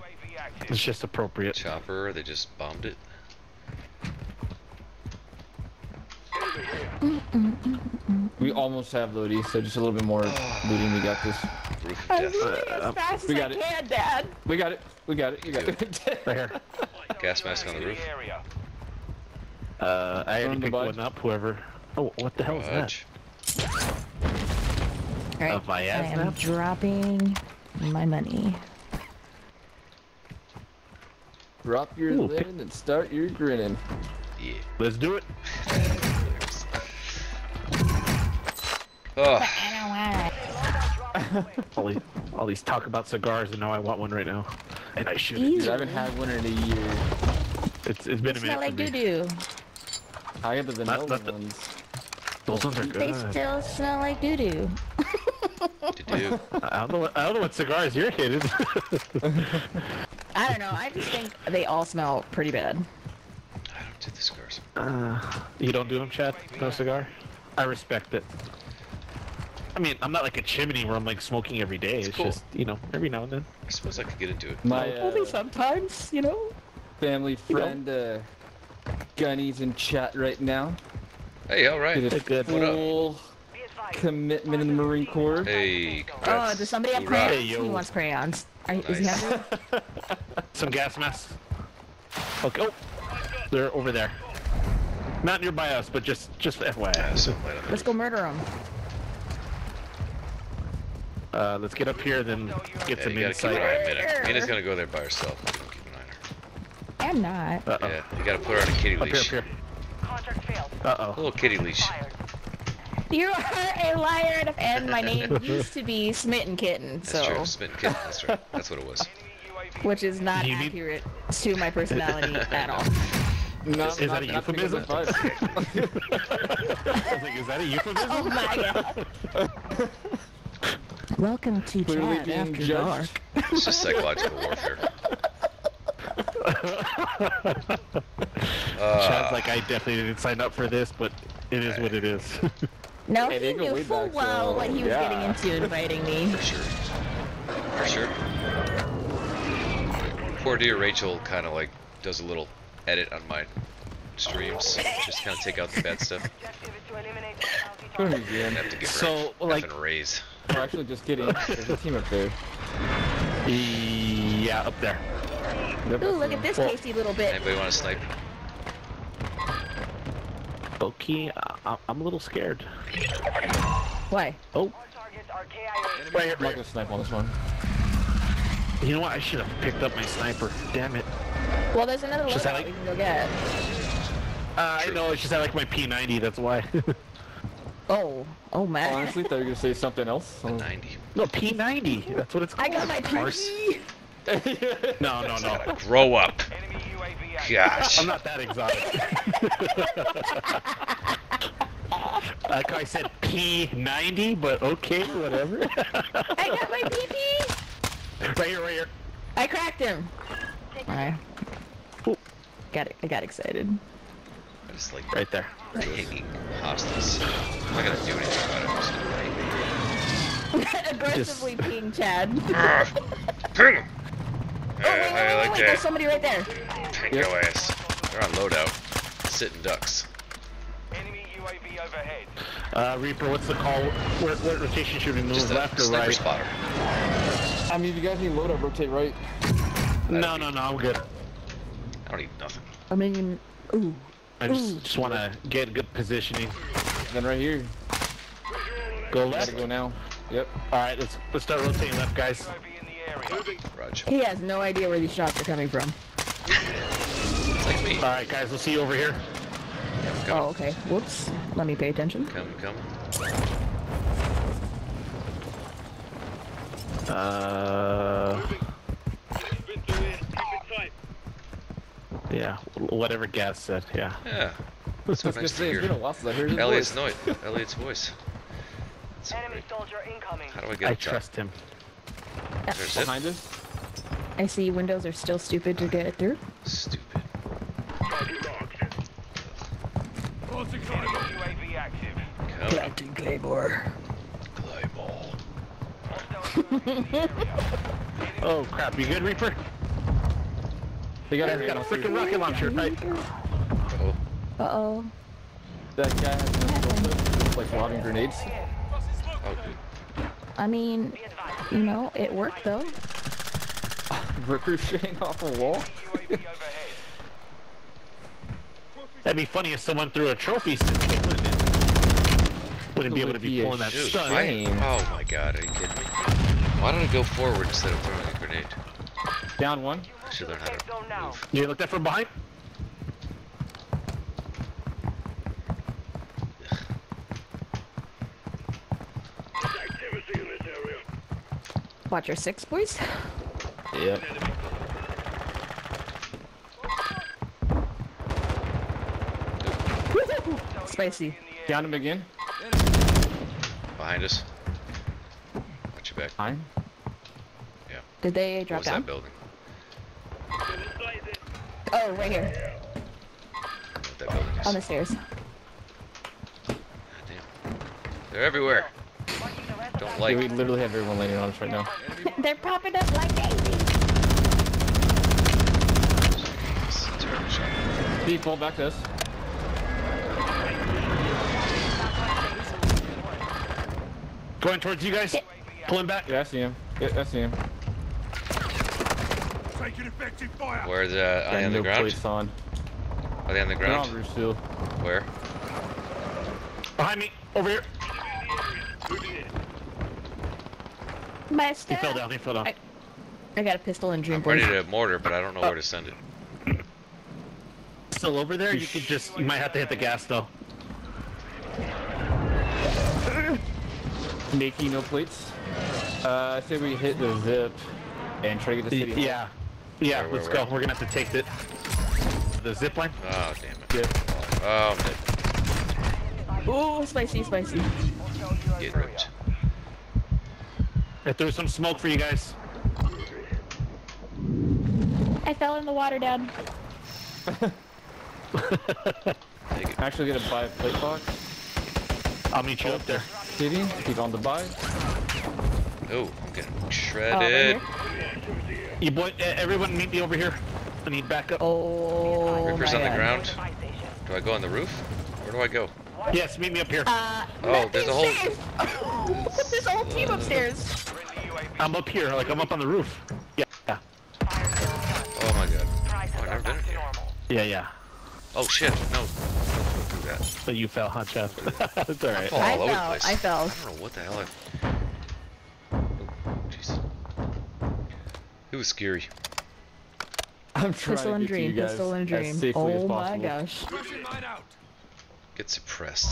It's just appropriate. Chopper, they just bombed it. We almost have Lodi, so just a little bit more looting. We got this. Roof of death. I'm as fast as I can, Dad. We got it. We got it. You got it. Right here. Gas mask on the roof. Uh, I had to pick one up, whoever. Oh, what the hell is that? All right, of my ass I am dropping my money. Drop your Ooh, linen and start your grinning. Yeah. Let's do it. Oh. all, these, all these talk about cigars, and now I want one right now, and I shouldn't. I haven't had one in a year. It's it's been a minute. Smell like doo doo. I got the vanilla not, not the, ones. Those ones are good. They still smell like doo doo. doo, -doo. I don't know. I don't know what cigars you're hitting. I don't know. I just think they all smell pretty bad. I don't do the cigars. Uh, you don't do them, Chad? No cigar? I respect it. I mean, I'm not like a chimney where I'm like smoking every day. It's, it's cool. Just, you know, every now and then. I suppose I could get into it. My, uh, Only sometimes, you know? Family friend, you know. uh, Gunny's in chat right now. Hey, alright. Did a hey, full commitment in the Marine Corps. Hey, congrats. Oh, does somebody have crayons? Hey, he wants crayons. Are, nice. Is he having some gas masks? Okay, oh, they're over there. Not nearby us, but just, just F Y I. Yeah, so let's go murder them. Uh, let's get up here, then get yeah, some insight. Right, Mina's gonna go there by herself. Keep an eye on her. I'm not. Uh-oh. Yeah, you gotta put her on a kitty leash. Up here, up here. Uh-oh. A little kitty leash. You are a liar, and my name used to be Smitten Kitten, so. That's true, Smitten Kitten, that's right. That's what it was. Which is not you accurate need... to my personality at all. No, is, is that a euphemism? I was like, is that a euphemism? Oh my god. Welcome to Chad After Dark. It's just psychological warfare. uh, Chad's like, I definitely didn't sign up for this, but it is what it is. No, hey, he knew full back, well so, what he was yeah. getting into inviting me. For sure. For sure. Poor dear Rachel kind of like does a little edit on my streams. Just kind of take out the bad stuff. I'm gonna have to give her so, a like, raise. We're actually just kidding. There's a team up there. Yeah, up there. Yep. Ooh, look at this well, tasty little bit. Anybody want to snipe? Okay, I I'm a little scared. Why? Oh. Right here, I'm not gonna snipe on this one. You know what? I should have picked up my sniper. Damn it. Well, there's another one like... we can go get. Uh, I know. It's just I like my P ninety. That's why. Oh, oh man. Honestly, thought you were gonna say something else. So. ninety. No, P ninety. That's what it's called. I got my P ninety. No, no, no. Grow up. Gosh. I'm not that exotic. Like I said, P ninety, but okay, whatever. I got my P P. Right here, right here. I cracked him. All right. Ooh. Got it. I got excited. I just like right there. Hanging hostiles. I'm not gonna do anything about it. I'm just gonna aggressively just... ping Chad. uh, ping him! Oh, uh, wait, wait, wait, like wait, there's somebody right there. Ping yep. your ass. They're on loadout. Sitting ducks. Enemy U A V overhead. Uh, Reaper, what's the call? What, what rotation should we move? Just left or right? Spotter. I mean, you guys need loadout, rotate right. No, no, no, I'm good. I don't need nothing. I mean, ooh. I just, Ooh, just want to get good positioning. Then right here. Go left. Gotta go now. Yep. All right, let's let's start rotating left, guys. He has no idea where these shots are coming from. It's like me. All right, guys, we'll see you over here. Yeah, oh, okay. Whoops. Let me pay attention. Come, come. Uh. Yeah, whatever Gaz said, yeah. Yeah. That's what I was going to say. Waffle, Elliot's voice. Elliot's voice. Enemy soldier incoming. How do I get I trust him. Behind us? I see windows are still stupid to get it through. Stupid. Planting Claymore. Claymore. Oh crap, you good, Reaper? The guy's got a freaking rocket launcher, right? Uh-oh. Uh-oh. That guy has like lobbing grenades. Oh, good. I mean, you know, it worked though. Ricocheting off a wall? That'd be funny if someone threw a trophy since they put it in. Wouldn't be able to be pulling that stun. Oh my god, are you kidding me? Why don't I go forward instead of throwing a grenade? Down one. I should learn how to move. You look that from behind? Watch your six, boys. Yep. Spicy. Down him again. Behind us. Watch your back. Fine. Yeah. Did they drop down? What was that building? Oh, right here. What that building is. On the stairs. Goddamn. They're everywhere. Don't like. Yeah, we literally have everyone landing on us right now. They're popping up like crazy. People back to us. Going towards you guys. Pulling back. Yeah, I see him. Yeah, I see him. Where's uh, are they on the ground? On. Are they on the ground? On Where? Behind me. Over here. He fell down. He fell down. I, I got a pistol and dream. I'm ready to mortar, but I don't know oh. where to send it. Still over there? You could just. You might have to hit the gas though. Nakey, no plates. Uh, I say we hit the zip and try to get the city. Yeah. Home. Yeah, where, let's where, go. Where? We're gonna have to take the the zip line. Oh damn it. Good. Oh man. Oh, spicy, spicy. Get ripped. I threw some smoke for you guys. I fell in the water, Dad. I'm actually gonna buy a plate box. I'll meet you oh, up there. Kitty, he's on the buy. Oh, I'm getting shredded. Oh, you boy, everyone meet me over here. I need backup. Oh, Reaper's on the ground. Do I go on the roof? Where do I go? Yes, meet me up here. Uh, oh, there's a whole... there's a whole team upstairs. I'm up here, like I'm up on the roof. Yeah. yeah. Oh my god. Oh, I've never been here. Yeah, yeah. Oh shit, no. Don't do that. So you fell, huh, Jeff? That's alright. I fell, I fell. I fell. I don't know what the hell I... It was scary. I'm trying pistol to get dream, to you guys and dream. as safely oh as possible. Oh my gosh. Get suppressed.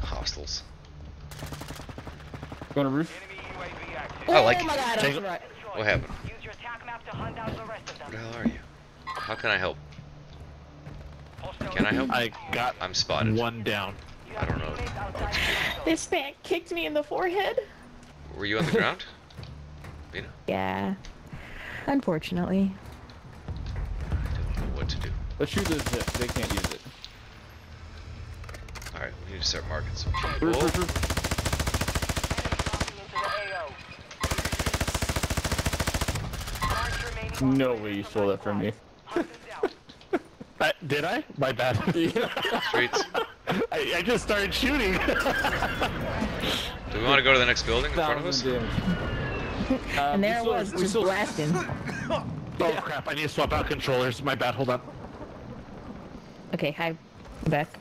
Hostiles. Go on a roof. Oh, I like my God, it. I'm right. What happened? Use your attack map to hunt down the rest of them. Where the hell are you? How can I help? Can I help? I got I'm spotted. One down. I don't know what to do. This man kicked me in the forehead. Were you on the ground? Mina? Yeah. Unfortunately. I don't know what to do. Let's shoot this zip. They can't use it. Alright, we need to start marking some people. Roof, roof, roof. No way you stole that from me. uh, did I? My bad. Streets. I, I just started shooting. Do we want to go to the next building in front of us? Um, and there still, I was, just still... blasting. Oh yeah. Crap, I need to swap out controllers. My bad, hold up. Okay, hi. I'm back.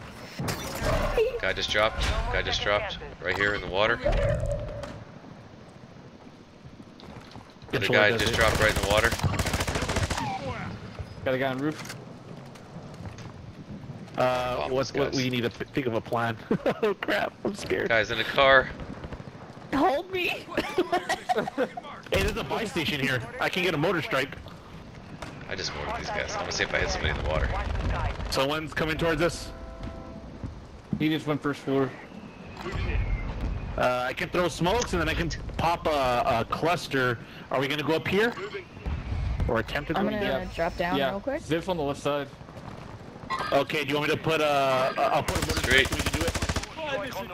Guy just dropped. Guy just dropped. Right here in the water. The guy just it. dropped right in the water. Got a guy on the roof. Uh, what's what we need to think of a plan. Oh crap, I'm scared. Guy's in the car. Hold me! Hey, there's a buy station here. I can get a motor strike. I just mortared these guys. I'm gonna see if I hit somebody in the water. Someone's coming towards us. He just went first floor. Uh, I can throw smokes and then I can pop a, a cluster. Are we gonna go up here? Or attempt to go up here? I'm gonna drop down yeah. real quick. Ziv on the left side. Okay, do you want me to put a... a I'll put a motor Street. Can do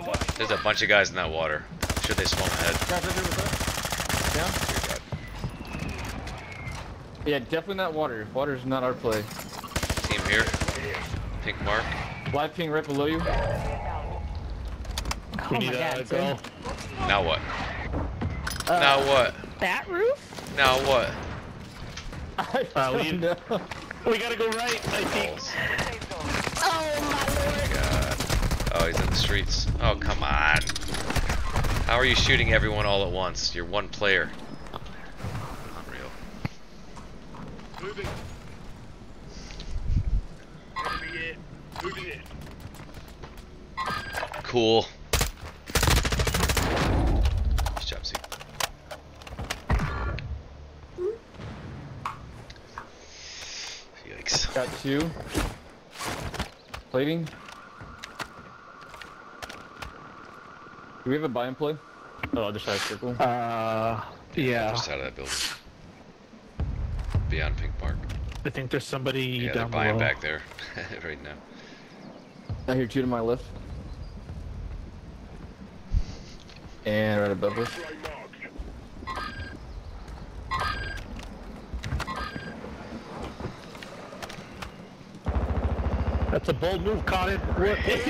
it? There's a bunch of guys in that water. I'm sure they swam ahead. Down? Yeah, definitely not water. Water's not our play. Team here. Pink mark. Live ping right below you. Oh we my god, go. Now what? Uh, now what? That roof? Now what? I don't know. We gotta go right, I think. Oh my lord. God. Oh, he's in the streets. Oh, come on. How are you shooting everyone all at once? You're one player. Unreal. Moving. Moving it. Moving it. Cool. Got two. Plating. Do we have a buy and play? Oh, other side circle. Uh, yeah. Just out of that building. Beyond Pink Park. I think there's somebody yeah, down below. Yeah, they're buying back there right now. I hear two to my left. And right above us. That's a bold move, caught it.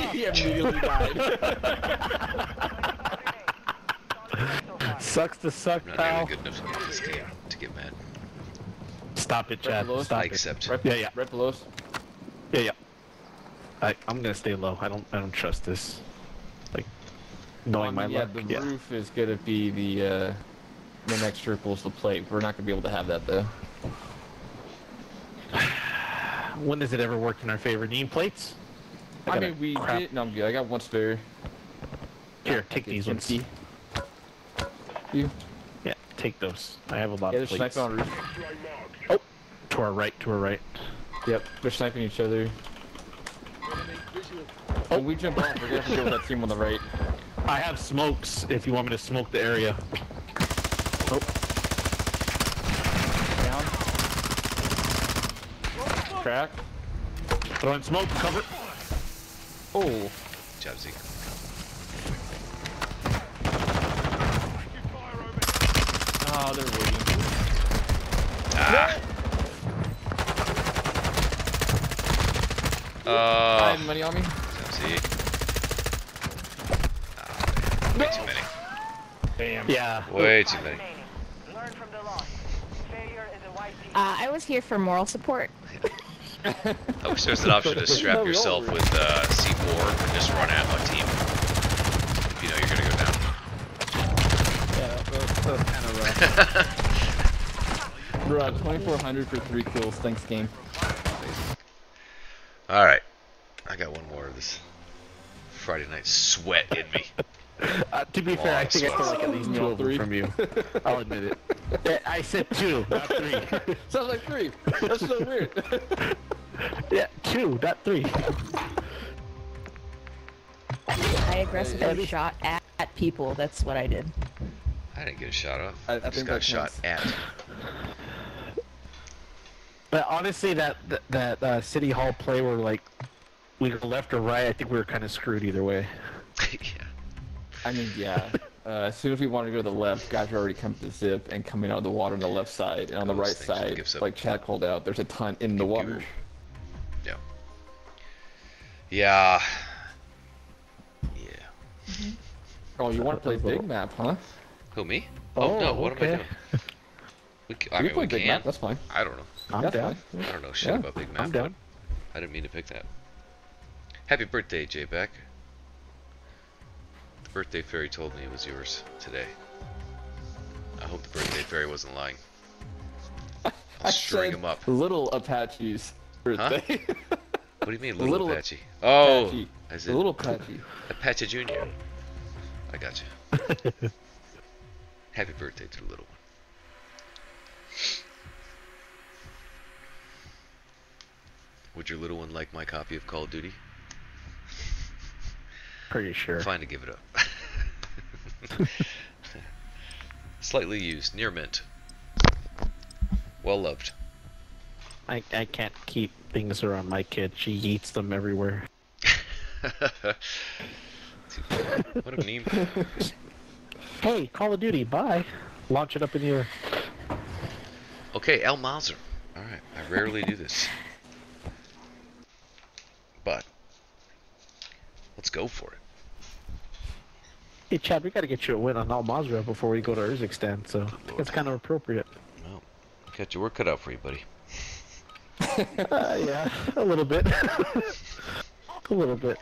He immediately died. Sucks to suck, pal. I'm not even good enough to get this game to get mad. Stop it, Chad. Right Stop I accept. It. Yeah, yeah. Right below us. Yeah, yeah. I, I'm gonna stay low. I don't. I don't trust this. Like knowing my yeah, luck. The yeah. roof is gonna be the uh, the next triples to play. We're not gonna be able to have that though. When has it ever worked in our favor? Need plates? I, I mean, we crap. did. No, I'm good. I got one spare. Here, take these ones. Empty. You? Yeah, take those. I have a lot yeah, of plates. Yeah, they're sniping on roof. Oh! To our right, to our right. Yep, they're sniping each other. Oh, when we jump off, we're gonna have to deal with that team on the right. I have smokes if you want me to smoke the area. Oh. Crack. Throw in smoke, cover. Oh. Jabsy. Oh, they're waiting. Ah. Oh. Uh, money on me. Jabsy. Ah, way too many. Damn. Yeah. Way too many. Learn from the loss. Failure is a white team. Uh, I was here for moral support. I wish there was an option to strap yourself with uh, C four and just run at my team. You know you're gonna go down. Yeah, that was kind of rough. We're at twenty-four hundred for three kills. Thanks, game. All right, I got one more of this Friday night sweat in me. Uh, to be fair, I think I feel like at least two of them from you. I'll admit it. I said two, not three. Sounds like three. That's so weird. Yeah, two, not three. I aggressively shot at, at people. That's what I did. I didn't get a shot off. I, I just think got shot at. But honestly, that that, that uh, City Hall play where like we were left or right, I think we were kind of screwed either way. Yeah. I mean, yeah. Uh, as soon as we wanted to go to the left, guys were already coming to zip and coming out of the water on the left side and on the right side. Like Chad called out, there's a ton in the water. Yeah. Yeah. Yeah. Mm-hmm. Oh, you want to play big map, huh? Who, me? Oh, oh no. What okay. am I doing? We can, I mean, play we big can. map. That's fine. I don't know. I'm that's down. Fine. I don't know shit yeah, about big map. I'm down. I didn't mean to pick that. Happy birthday, Jay Beck. Birthday fairy told me it was yours today. I hope the birthday fairy wasn't lying. I'll I string him up. Little Apache's birthday. Huh? What do you mean, little, little Apache? Oh, Apache. As in little Apache. Apache Junior I got you. Happy birthday to the little one. Would your little one like my copy of Call of Duty? Pretty sure. I'm fine to give it up. Slightly used, near mint. Well loved. I, I can't keep things around my kid. She yeets them everywhere. What a meme. Hey, Call of Duty, bye. Launch it up in the air. Okay, Al Mazrah. Alright, I rarely do this. But, let's go for it. Hey, Chad, we gotta get you a win on Al Mazrah before we go to Urzikstan, so I think it's kind of appropriate. Well, got your work cut out for you, buddy. uh, yeah, a little bit. A little bit.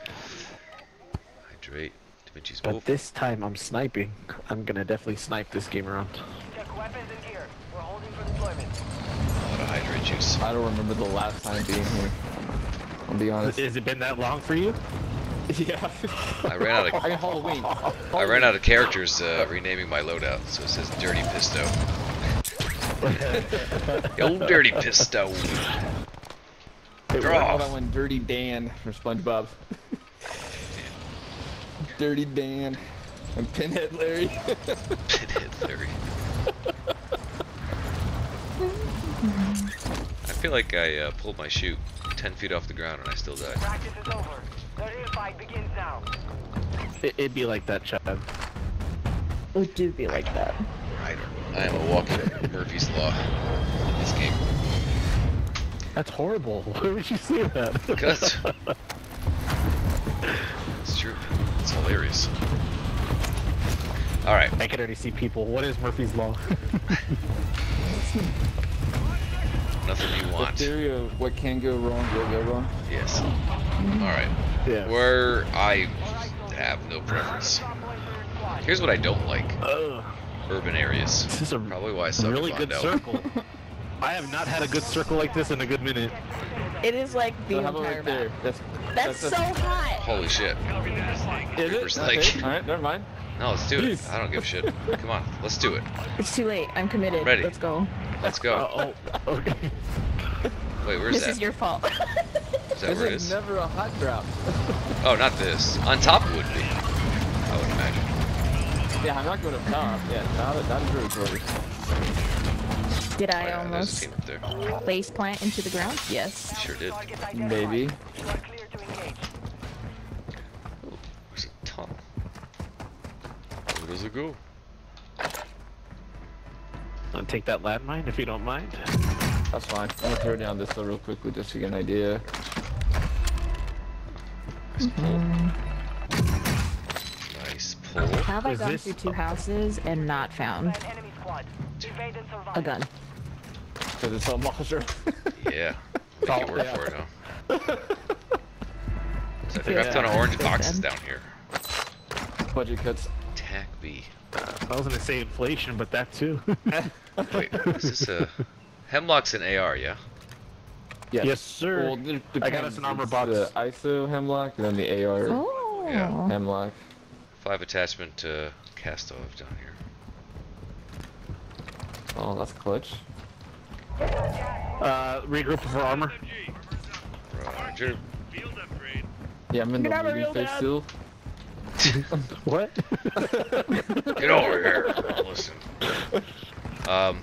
Hydrate. Da Vinci's but move. This time I'm sniping. I'm gonna definitely snipe this game around. Check weapons in here. We're holding for deployment. A lot of hydrate juice. I don't remember the last time being here. I'll be honest. Has it been that long for you? Yeah. I ran out of. I, Halloween. I ran out of characters uh, renaming my loadout, so it says Dirty Pisto. Yo, Dirty Pisto. Hey, Draw. What about when Dirty Dan from SpongeBob? Dirty Dan and Pinhead Larry. Pinhead Larry. I feel like I uh, pulled my chute ten feet off the ground and I still died. Practice is over. The fight begins now. It, it'd be like that, Chad. It would do be like that. Right. I am a walking Murphy's Law in this game. That's horrible. Where would you say that? Because it's true. It's hilarious. All right. I can already see people. What is Murphy's Law? Nothing you want. The theory of what can go wrong will go wrong. Yes. All right. Yeah. Where I have no preference. Here's what I don't like. Ugh. Urban areas. This is a probably why I suck really good out. circle. I have not had a good circle like this in a good minute. It is like the so entire right there. That's, that's, that's so that's... hot. Holy shit. Is it? Like... Okay. All right, never mind. No, let's do Jeez. it. I don't give a shit. Come on, let's do it. It's too late. I'm committed. I'm ready. Let's go. Let's go. Uh, oh, okay. Wait, where's this that? This is your fault. Is that this where it is? This is never a hot drop. Oh, not this. On top would be. I would imagine. Yeah, I'm not going up top. Yeah, not, not in Druid's. Did I oh, yeah, almost face plant into the ground? Yes. Sure did. Maybe. Oh, there's a ton. Where does it go? I'll take that landmine if you don't mind. That's fine. I'm gonna throw down this real quickly just to get an idea. Mm-hmm. Nice pull. Have I gone through two houses and not found a gun? Cause it's Al Mazrah. Yeah. Make oh, it work yeah. for it, huh? So I forgot a ton of orange boxes down here. Budget cuts. Tac B. Uh, I was gonna say inflation, but that too. Wait, is this a... Hemlock's an A R, yeah? Yes, yes sir. Well, depends. I got us an armor box. The I S O Hemlock, and then the A R oh. yeah. Hemlock. Five attachment to uh, Casto down here. Oh, that's clutch. Uh, regroup for armor. Roger. Yeah, I'm in Get the real face still. What? Get over here. Listen. Um,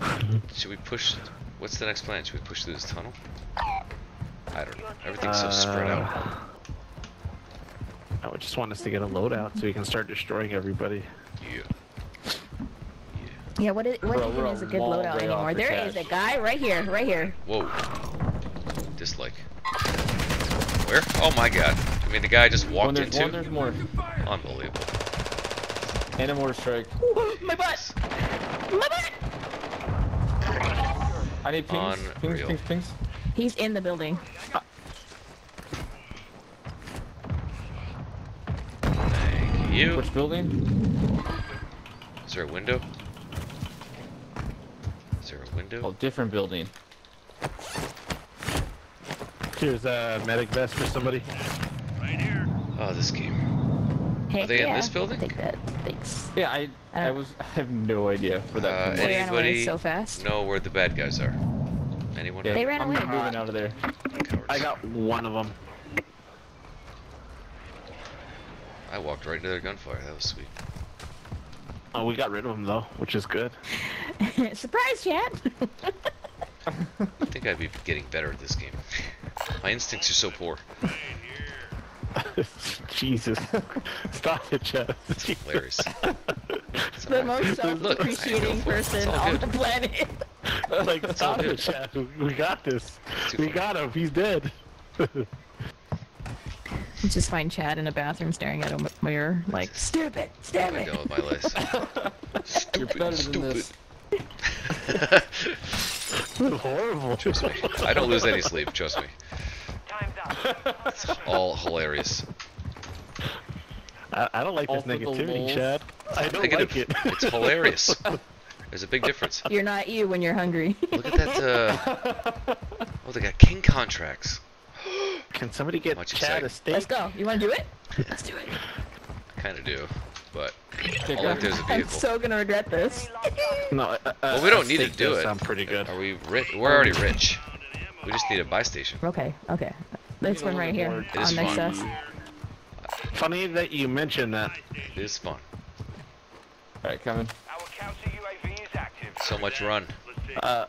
should we push? What's the next plan? Should we push through this tunnel? I don't know. Everything's uh, so spread out. I would just want us to get a loadout so we can start destroying everybody. Yeah. Yeah, what, is, what Bro, even is a good loadout right anymore? There cash. is a guy right here, right here. Whoa. Dislike. Where? Oh my god. I mean, the guy just walked one, into... One, there's more. Unbelievable. And a mortar strike. Ooh, my butt! My butt! I need pings, pings, pings, pings. He's in the building. Uh, Thank you. Which building? Is there a window? Window. Oh, different building. Here's a medic vest for somebody. Right here. Oh, this game. Hey, Are they yeah, in this building? I think that, thanks. Yeah, I uh, I was I have no idea for that. Uh, they ran away so fast. Know where the bad guys are? Anyone? Yeah, they ran I'm away. I'm moving out of there. Cowards. I got one of them. I walked right into their gunfire. That was sweet. Oh, we got rid of him though, which is good. Surprise, Chad! I think I'd be getting better at this game. My instincts are so poor. Jesus. Stop it, Chad. It's hilarious. It's the most self-appreciating person on the planet. Like, stop it, Chad. We got this. We got him. He's dead. Just find Chad in a bathroom staring at a mirror, like, stupid, stupid. I know my list. Stupid, stupid. Horrible. Trust me. I don't lose any sleep, trust me. It's all hilarious. I, I don't like all this negativity, Chad. I don't negative. like it. It's hilarious. There's a big difference. You're not you when you're hungry. Look at that. Uh... Oh, they got king contracts. Can somebody get Much Chad exciting. a steak? Let's go. You want to do it? Let's do it. I kind of do, but all I do is a vehicle. I'm so going to regret this. No, uh, uh, well, we don't need to do it. Sound pretty good. Are we rich? We're already rich. We just need a buy station. Okay, okay. This one right here on Nexus. Funny that you mentioned that. It is fun. Alright, coming. So much run. Uh...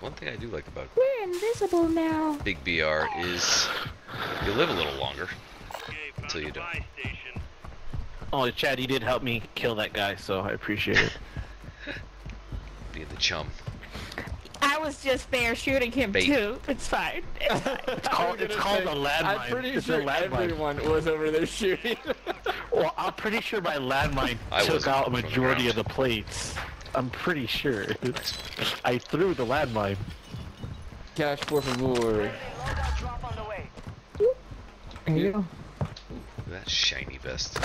One thing I do like about we're invisible now. Big B R is you live a little longer until you don't. Oh, Chad, he did help me kill that guy, so I appreciate it. Being the chum. I was just there shooting him Bait. too. It's fine. It's, fine. it's called it's called say, a landmine. I'm pretty it's sure everyone mine. was over there shooting. Well, I'm pretty sure my landmine took out a majority of the plates. I'm pretty sure. I threw the landmine. Cash for favor. There you go. That shiny vest.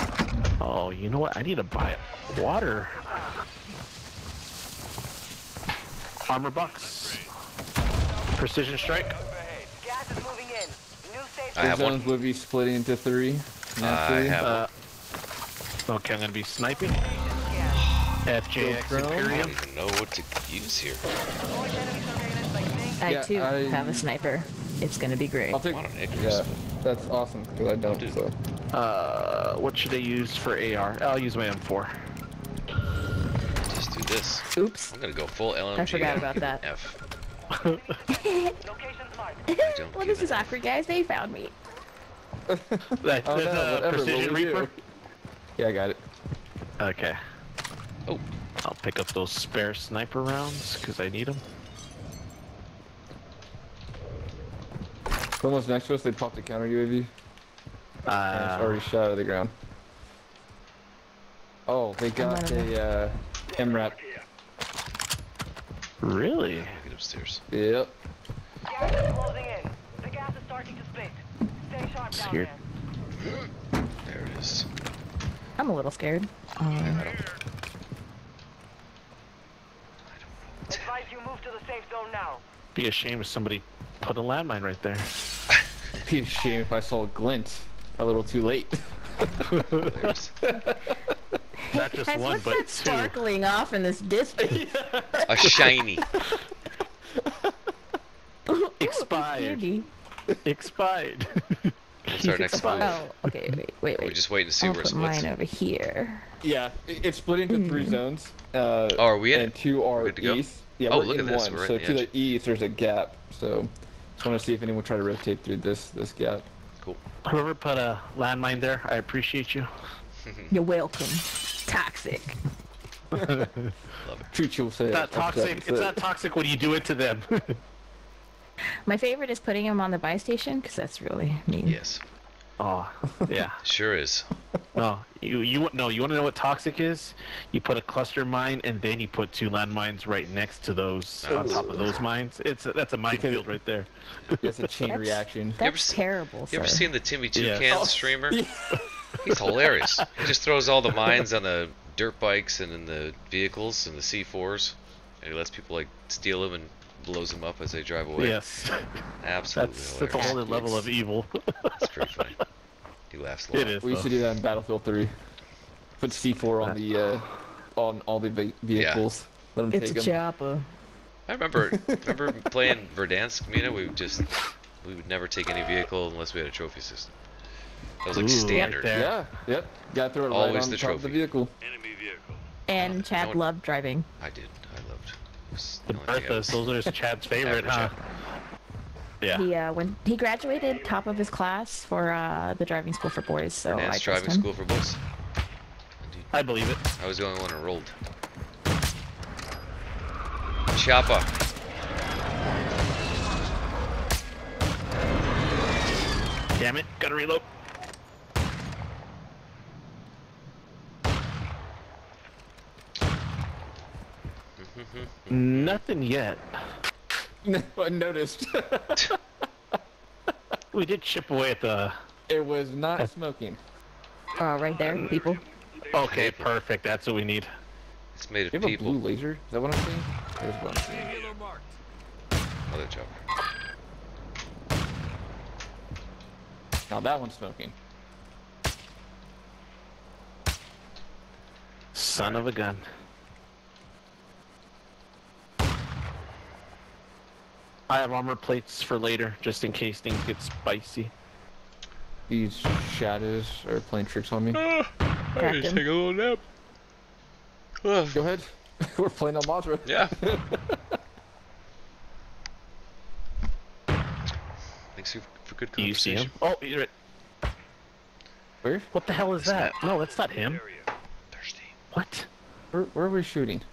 Oh, you know what? I need to buy water. Armor box. Precision strike. Gas is moving in. New safe I have zones one. Would be split into three. Uh, I have uh, okay, I'm gonna be sniping. F J X Imperium. I don't even know what to use here. I yeah, too I... have a sniper. It's gonna be great. I'll take one. Yeah, that's awesome because I don't do so. Uh, what should I use for A R? I'll use my M four. Just do this. Oops. I'm gonna go full L M G. I forgot about that. F. Well, this is awkward, guys. They found me. That, oh, no, uh, precision Reaper. Yeah, I got it. Okay. Oh, I'll pick up those spare sniper rounds because I need them. Someone's next to us, they popped a counter U A V. Uh, and it's already shot out of the ground. Oh, they got a uh, M RAP. Really? Get upstairs. Yep. Gas is closing in. The gas is starting to split. Stay sharp down there. There it is. I'm a little scared. Um, I don't... Be ashamed if somebody put a landmine right there. Be ashamed if I saw a glint a little too late. Not just Guys, one, what's but that sparkling two. off in this distance? A shiny. Expired. Expired. What's our next spot? Oh, okay, wait, wait, wait. We're just waiting to see I'll where it's mine over here. Yeah, it's split into mm. three zones. Uh, oh, are we in? And two are east. Go? Yeah, oh, we're look in at this. One. We're so to the, the east, there's a gap. So, just want to see if anyone will try to rotate through this this gap. Cool. Whoever put a landmine there, I appreciate you. You're welcome. Toxic. Love it. Say it's it. not toxic. It's, it's not toxic when you do it to them. My favorite is putting him on the buy station because that's really mean. Yes. Oh, yeah. Sure is. No, you you no. You want to know what toxic is? You put a cluster mine and then you put two landmines right next to those oh. on top of those mines. It's a, that's a minefield right there. It's a chain that's, reaction. That's you ever, terrible. You sir. ever seen the Timmy Two yeah. Can oh. streamer? Yeah. He's hilarious. He just throws all the mines on the dirt bikes and in the vehicles and the C fours, and he lets people like steal them and blows them up as they drive away. Yes. Absolutely That's, that's a whole other level of evil. That's pretty funny. He laughs a lot. It is, we though. used to do that in Battlefield three. Put C four on the, uh, on all the ve vehicles. Yeah. Let them it's take a them. chopper. I remember, remember playing Verdansk, Mina, we would just, we would never take any vehicle unless we had a trophy system. That was like Ooh, standard. Right yeah, yep. Got through it Always right on the top trophy. of the vehicle. Enemy vehicle. And uh, Chad no one... loved driving. I did. I loved. It the Berthas, no those are Chad's favorite, huh? Chad. Yeah. He uh, when he graduated top of his class for uh, the driving school for boys. So yeah, I driving him. school for boys. Indeed. I believe it. I was the only one who rolled. Chopper. Damn it! Gotta reload. Nothing yet. No, I noticed. We did chip away at the... It was not at... smoking. Oh, uh, right there, people. Okay, perfect. That's what we need. It's made of people. Do you have people. a blue laser? Is that what I'm seeing? There's one. Another chopper. Now that one's smoking. Son right. of a gun. I have armor plates for later, just in case things get spicy. These shadows are playing tricks on me. Uh, I'm gonna take a little nap. Uh, Go ahead. We're playing Al Mazrah. Yeah. Thanks for, for good conversation. You see him? Oh, you're right. Where? What the hell is it's that? No, that's not him. Thirsty. What? Where, where are we shooting?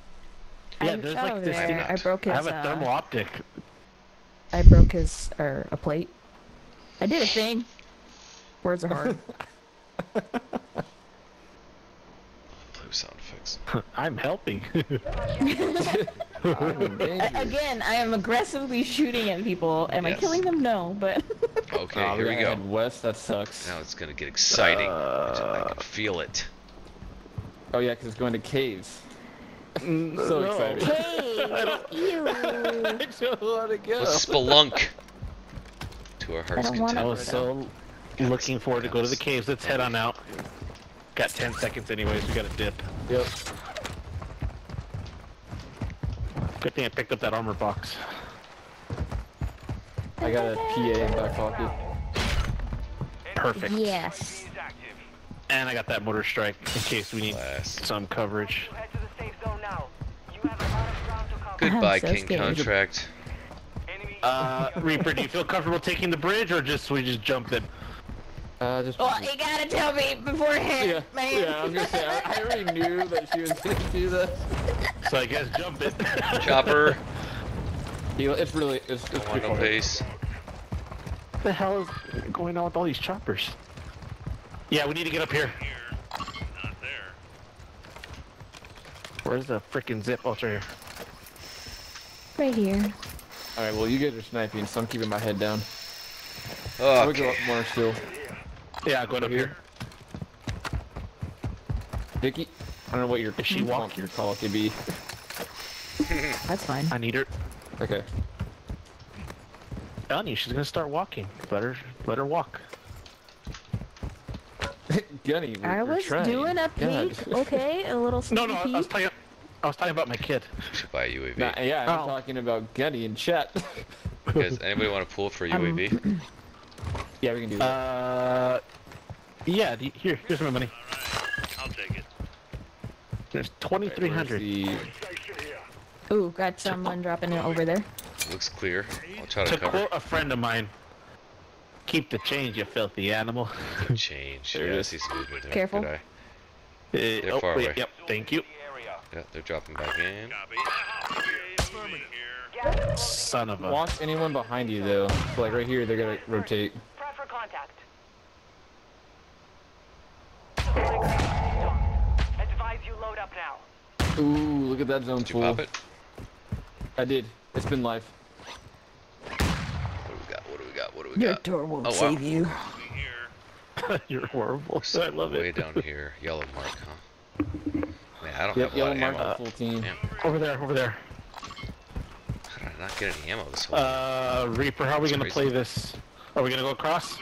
Yeah, I'm there's like this there. thing. I broke his, I have a thermal uh... optic. I broke his, or a plate. I did a thing. Words are hard. Blue sound effects. I'm helping. I'm Again, I am aggressively shooting at people. Am yes. I killing them? No, but. Okay, oh, here we go. West, that sucks. Now it's gonna get exciting. Uh... I can feel it. Oh yeah, because it's going to caves. Mm, so no. excited. Hey, ew. I don't want to go. Let's spelunk. To our heart's content. I was so looking forward to go to the caves. Let's head on out. Got ten seconds anyways. We got a dip. Yep. Good thing I picked up that armor box. I got a P A in my pocket. Perfect. Yes. And I got that motor strike in case we need Last. some coverage. Goodbye, so King scared. Contract. Uh, Reaper, do you feel comfortable taking the bridge, or just we just jumped in? Uh, just. Well, you gotta tell me beforehand, yeah. man. Yeah, I was gonna say, I, I already knew that she was gonna do this. So I guess jump it. Chopper. You know, it's really, it's, it's pretty no pace. What the hell is going on with all these choppers? Yeah, we need to get up here. Not there. Where's the frickin' zip? Oh, it's right here. Right here. Alright, well you guys are sniping, so I'm keeping my head down. Oh, okay. We'll go up more still. Yeah, going up here. Vikki, I don't know what your if she walk your call to be. That's fine. I need her. Okay. Telling you, she's gonna start walking. Let her, let her walk. Gunny, I was trying. doing a peek, God. okay, a little sneaky. No, no, peek. I was playing. I was talking about my kid. You should buy a U A V. Nah, yeah, I'm oh. talking about Gunny and chat. Guys, anybody want to pull for a U A V? Um, yeah, we can do that. Uh, yeah, you, here, here's my money. Right, I'll take it. There's twenty-three hundred. Right, the... Ooh, got someone dropping it over there. Looks clear. I'll try to, to cover. To quote a friend of mine, keep the change, you filthy animal. Change. There yeah, I see some movement there. Careful. Uh, They're oh, far wait, away. Yep, thank you. Yeah, they're dropping back in. Son of a... Watch anyone behind you, though. So, like, right here, they're gonna rotate. Prefer contact. Advise you load up now. Ooh, look at that zone did you pool. Pop it? I did. It's been live. What do we got? What do we got? What do we Your got? Your door won't oh, save wow. you. You're horrible. So I love way it. Way down here. Yellow mark, huh? I don't yep, have a lot of ammo. Full team. Over there, over there. How did I not get any ammo this whole time? Uh, Reaper, how are we going to play this? Are we going to go across?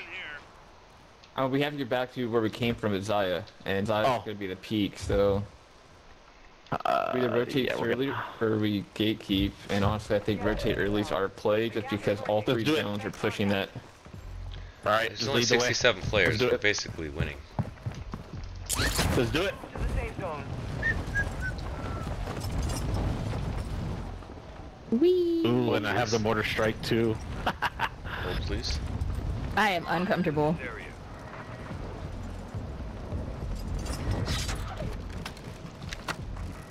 Uh, we have to get back to where we came from at Zaya, and Zaya's oh. going to be the peak, so... Uh, we either rotate yeah, early, gonna... or we gatekeep, and honestly I think rotate early is our play, just because all three zones are pushing that. Alright, there's only sixty-seven players. We're basically winning. Let's do it. To the safe zone. Whee. Ooh, and I have the mortar strike too. Hold, please. I am uncomfortable.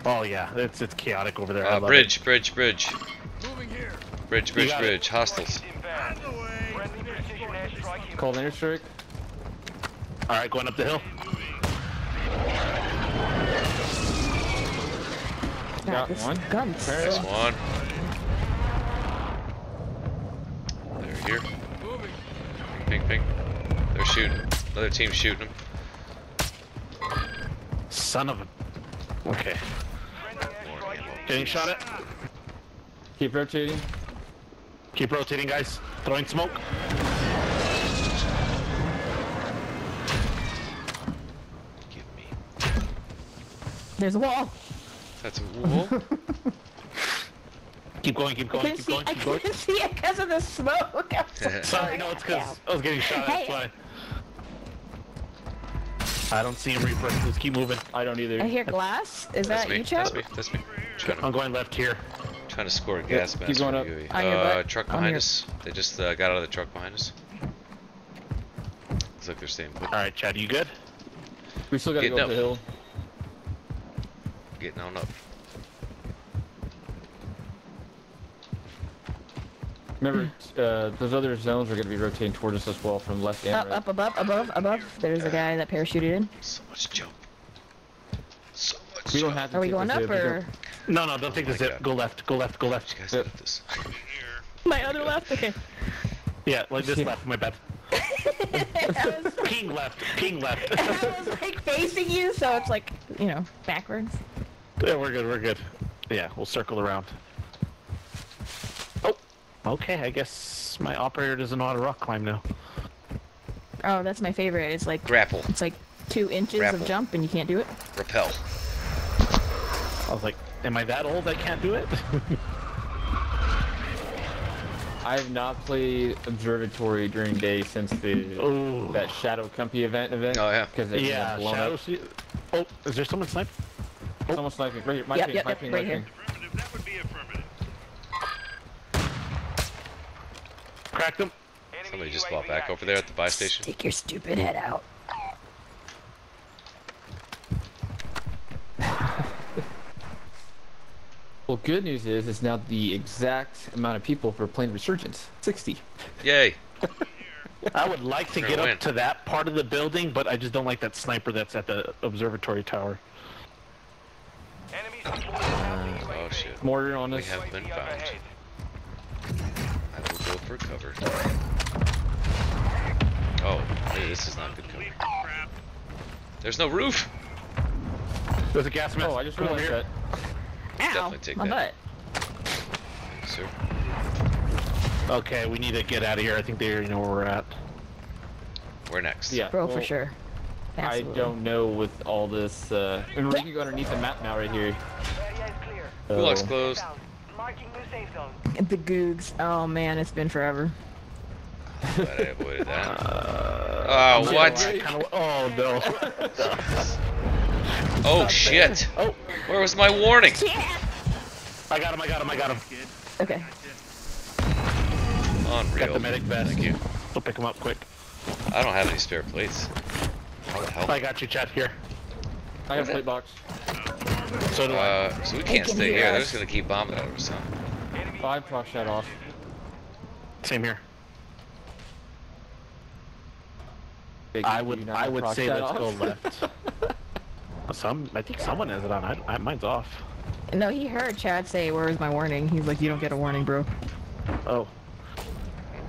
Oh yeah, it's it's chaotic over there. Uh, bridge, it. bridge, bridge, Moving here. bridge, bridge, bridge. It. Hostiles. Cold airstrike. All right, going up the hill. Got one. Guns. Nice one. They're here. Ping, ping. They're shooting. Another team's shooting them. Son of a. Okay. Getting shot at. Keep rotating. Keep rotating, guys. Throwing smoke. Give me. There's a wall. That's a wall. Keep going, keep going, keep going, keep going. I couldn't, see, going, keep I couldn't going. see it because of the smoke. Sorry, sorry, no, it's because I was getting shot. That's why. I don't see him Reaper. Just keep moving. I don't either. I hear glass. Is that's that me. you, Chad? That's me. That's me. I'm, to, I'm going left here. Trying to score a gas mask. He's going up. Uh, uh, truck behind I'm us. Here. They just uh, got out of the truck behind us. Looks like they're staying put. All right, Chad, you good? We still got to go up the hill. Getting on up. Remember, uh, those other zones are going to be rotating towards us as well from left and up, right. Up, above, above, above. There's uh, a guy that parachuted in. So much jump. So much we don't jump. Have to are we going up hip, or? No, no, don't take oh this hip. Go left, go left, go left. You guys yep. this. My other left? Okay. Yeah, like this yeah. left, my bad. was, ping left, ping left. I was like facing you, so it's like, you know, backwards. Yeah, we're good, we're good. Yeah, we'll circle around. Oh, okay, I guess my operator doesn't know how to rock climb now. Oh, that's my favorite. It's like... Grapple. It's like two inches Grapple. of jump and you can't do it. Rappel. I was like, am I that old I can't do it? I have not played Observatory during day since the Ooh. that Shadow Company event event. Oh, yeah. Because it's yeah, blown Shadow... up. Oh, is there someone sniping? Oh. Someone sniping. Right here. My yep, ping, yep, my yep, ping, right my here. Ping. That would be affirmative. Cracked him. Somebody just bought back over there at the buy station. Take your stupid head out. Well, good news is it's now the exact amount of people for plane resurgence. sixty. Yay. I would like to sure get win. up to that part of the building, but I just don't like that sniper that's at the observatory tower. Uh, oh shit. Mortar on us. We have been found. I will go for cover. Oh, hey, this is not good cover. There's no roof! There's a gas mask. Oh, I just realized here. that. Ow, definitely take my that. butt. Sir. Okay, we need to get out of here. I think they already know where we're at. We're next. Yeah, Bro, well, for sure. Absolutely. I don't know with all this. Uh, and we can go underneath the map now, right here. The looks closed. The Googs. Oh man, it's been forever. But I avoided that. Uh, oh what? Kinda, oh no. oh shit. Oh, where was my warning? Yeah. I got him. I got him. I got him. Okay. Unreal. Got the medic vest. Thank you. I'll pick him up quick. I don't have any spare plates. I got you, Chad. Here. I have a plate box. So do uh, I. So we can't stay here. They're just gonna keep bombing out of us. I proc shot off. Same here. Big I would. I would say let's off. go left. Some. I think someone has it on. I, I, mine's off. No, he heard Chad say, "Where is my warning?" He's like, "You don't get a warning, bro." Oh.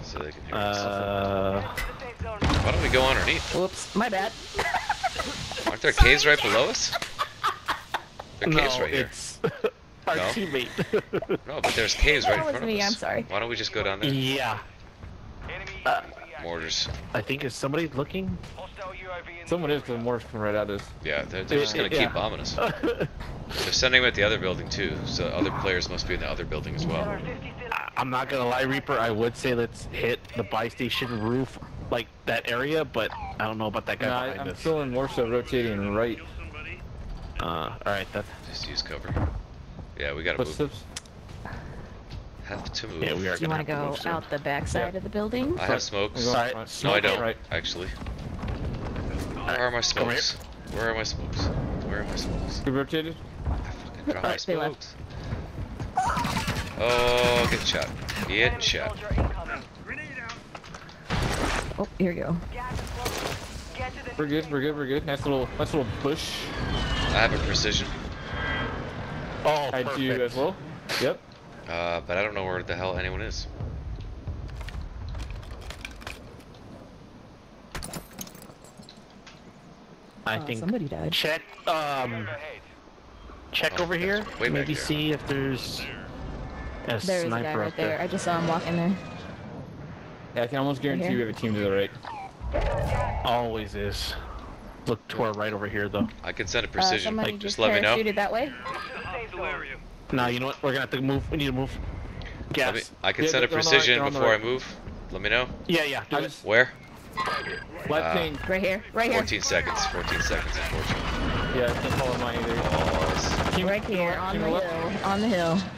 So they can hear uh. Why don't we go underneath? Whoops, my bad. Aren't there Sorry. caves right below us? There are no, caves right it's here. Our no? teammate. No, but there's caves right in front me. of us. I'm sorry. Why don't we just go down there? Yeah. Uh, Mortars. I think is somebody looking? Someone is because the mortars come right at us. Yeah, they're, they're just gonna yeah. keep bombing us. They're sending them at the other building too, so other players must be in the other building as well. I'm not gonna lie, Reaper. I would say let's hit the buy station roof. like that area, but I don't know about that guy no, behind I, I'm us. Still in Warsaw, rotating right. Uh, all right, that's just use cover. Yeah, we gotta Footsteps. move. Have to move. Yeah, we are. Do you want to go out the back side yeah. of the building? I have smokes. Right. No, smoke I don't. Right. Actually, right. where are my smokes? Where are my smokes? Where are my smokes? You rotated? I fucking dropped oh, my smokes. Oh, get shot. Get shot. Oh, here we go. We're good, we're good, we're good. Nice little, nice little bush. I have a precision. Oh, I perfect. do as well. Yep. Uh, but I don't know where the hell anyone is. I uh, think somebody died. Check, um, check oh, over here. Maybe see if there's a there's sniper a guy right up there. there. I just saw him walk in there. Yeah, I can almost guarantee right we have a team to the right. Always is. Look to our right over here, though. I can send a precision. Uh, like, just, just let me know. That way. No, you know what? We're gonna have to move. We need to move. Gas. Me, I can yeah, send a precision right, before right. I move. Let me know. Yeah, yeah. Do it. Where? Left thing. Uh, right here. Right here. fourteen seconds. fourteen seconds, unfortunately. Yeah, don't follow mine either. Oh, keep, right here, keep on, keep the the hill, on the hill. On the hill.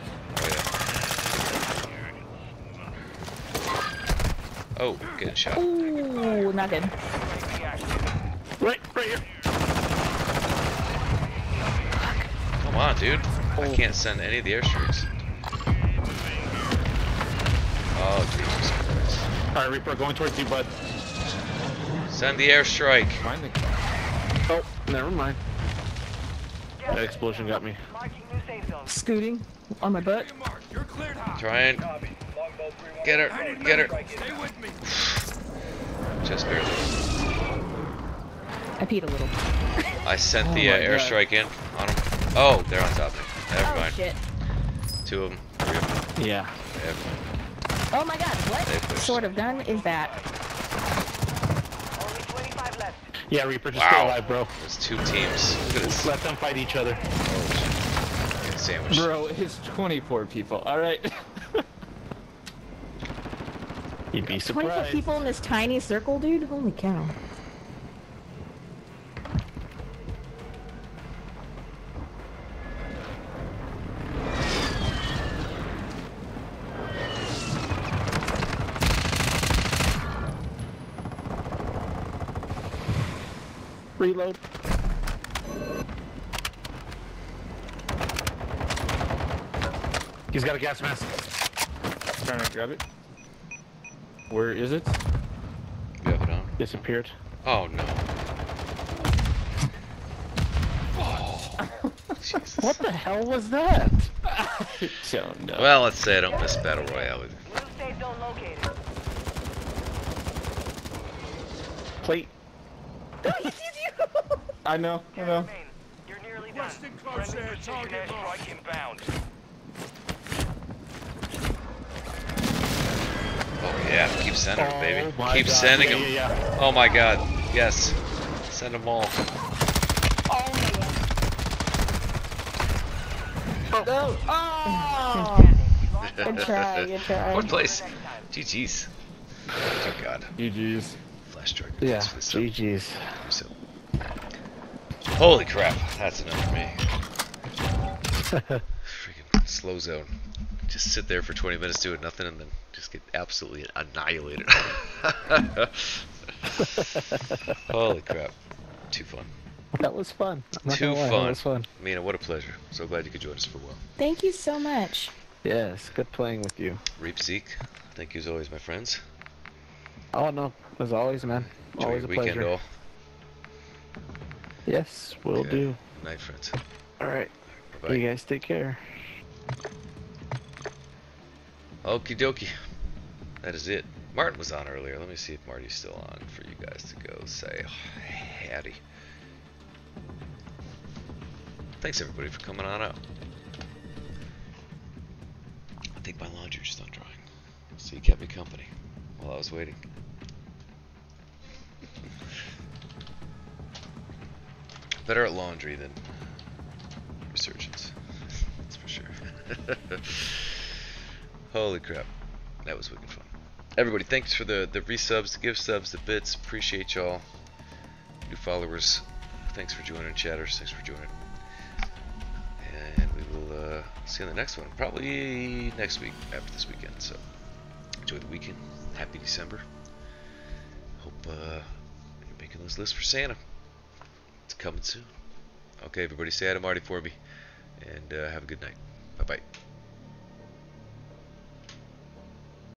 Oh, getting shot. Ooh, not good. Right, right here. Come on, dude. Oh. I can't send any of the airstrikes. Oh, Jesus Christ. Alright, Reaper, going towards you, bud. Send the airstrike. Oh, never mind. That explosion got me. Scooting on my butt. Try and... Get her, get her. Stay with me. Just barely. I peed a little. I sent oh the uh, airstrike in on them. Oh, they're on top of me. Never oh, mind. Shit. Two of them. Three of them. Yeah. Oh my god, what sort of gun is that? Only twenty-five left. Yeah, Reaper, just wow. stay alive, bro. There's two teams. Look at this. Let them fight each other. Good sandwich. Bro, it's twenty-four people. Alright. You'd be surprised. twenty-four people in this tiny circle, dude? Holy cow. Reload. He's got a gas mask. Trying to grab it. Where is it? You have it on. Disappeared. Oh no. Oh. Jesus. What the hell was that? I don't know. Well, let's say I don't miss Battle Royale. Plate. No, he sees you! I know, I know. You're nearly done. Close there, target strike inbound. Oh yeah, keep sending them, baby. Oh, keep god. sending them. Yeah, yeah, yeah. Oh my god, yes. Send them all. Oh no! Oh! Good try, good try. What place? G G's. Oh god. G G's. Flash trigger. Yeah, G G's. So. Holy crap, that's enough for me. Freaking slow zone. Just sit there for twenty minutes doing nothing and then just get absolutely annihilated. Holy crap. Too fun. That was fun. Too fun. That was fun. Mina, what a pleasure. So glad you could join us for a while. Thank you so much. Yes, good playing with you. Reap Zeke, thank you as always, my friends. Oh, no. As always, man. Enjoy always your a weekend, pleasure. all. Yes, will okay. do. Good night, friends. All right. Bye-bye. You guys take care. Okie dokie. That is it. Martin was on earlier. Let me see if Marty's still on for you guys to go say howdy. Thanks everybody for coming on out. I think my laundry just not drying. So you kept me company while I was waiting. Better at laundry than resurgence. That's for sure. Holy crap, that was wicked fun. everybody, thanks for the, the resubs, the gift subs, the bits. Appreciate y'all. New followers, thanks for joining. Chatters, thanks for joining. And we will uh, see you in the next one. Probably next week after this weekend. So enjoy the weekend. Happy December. Hope uh, you're making those lists for Santa. It's coming soon. Okay, everybody, say hi to Marty for me. And uh, have a good night. Bye-bye.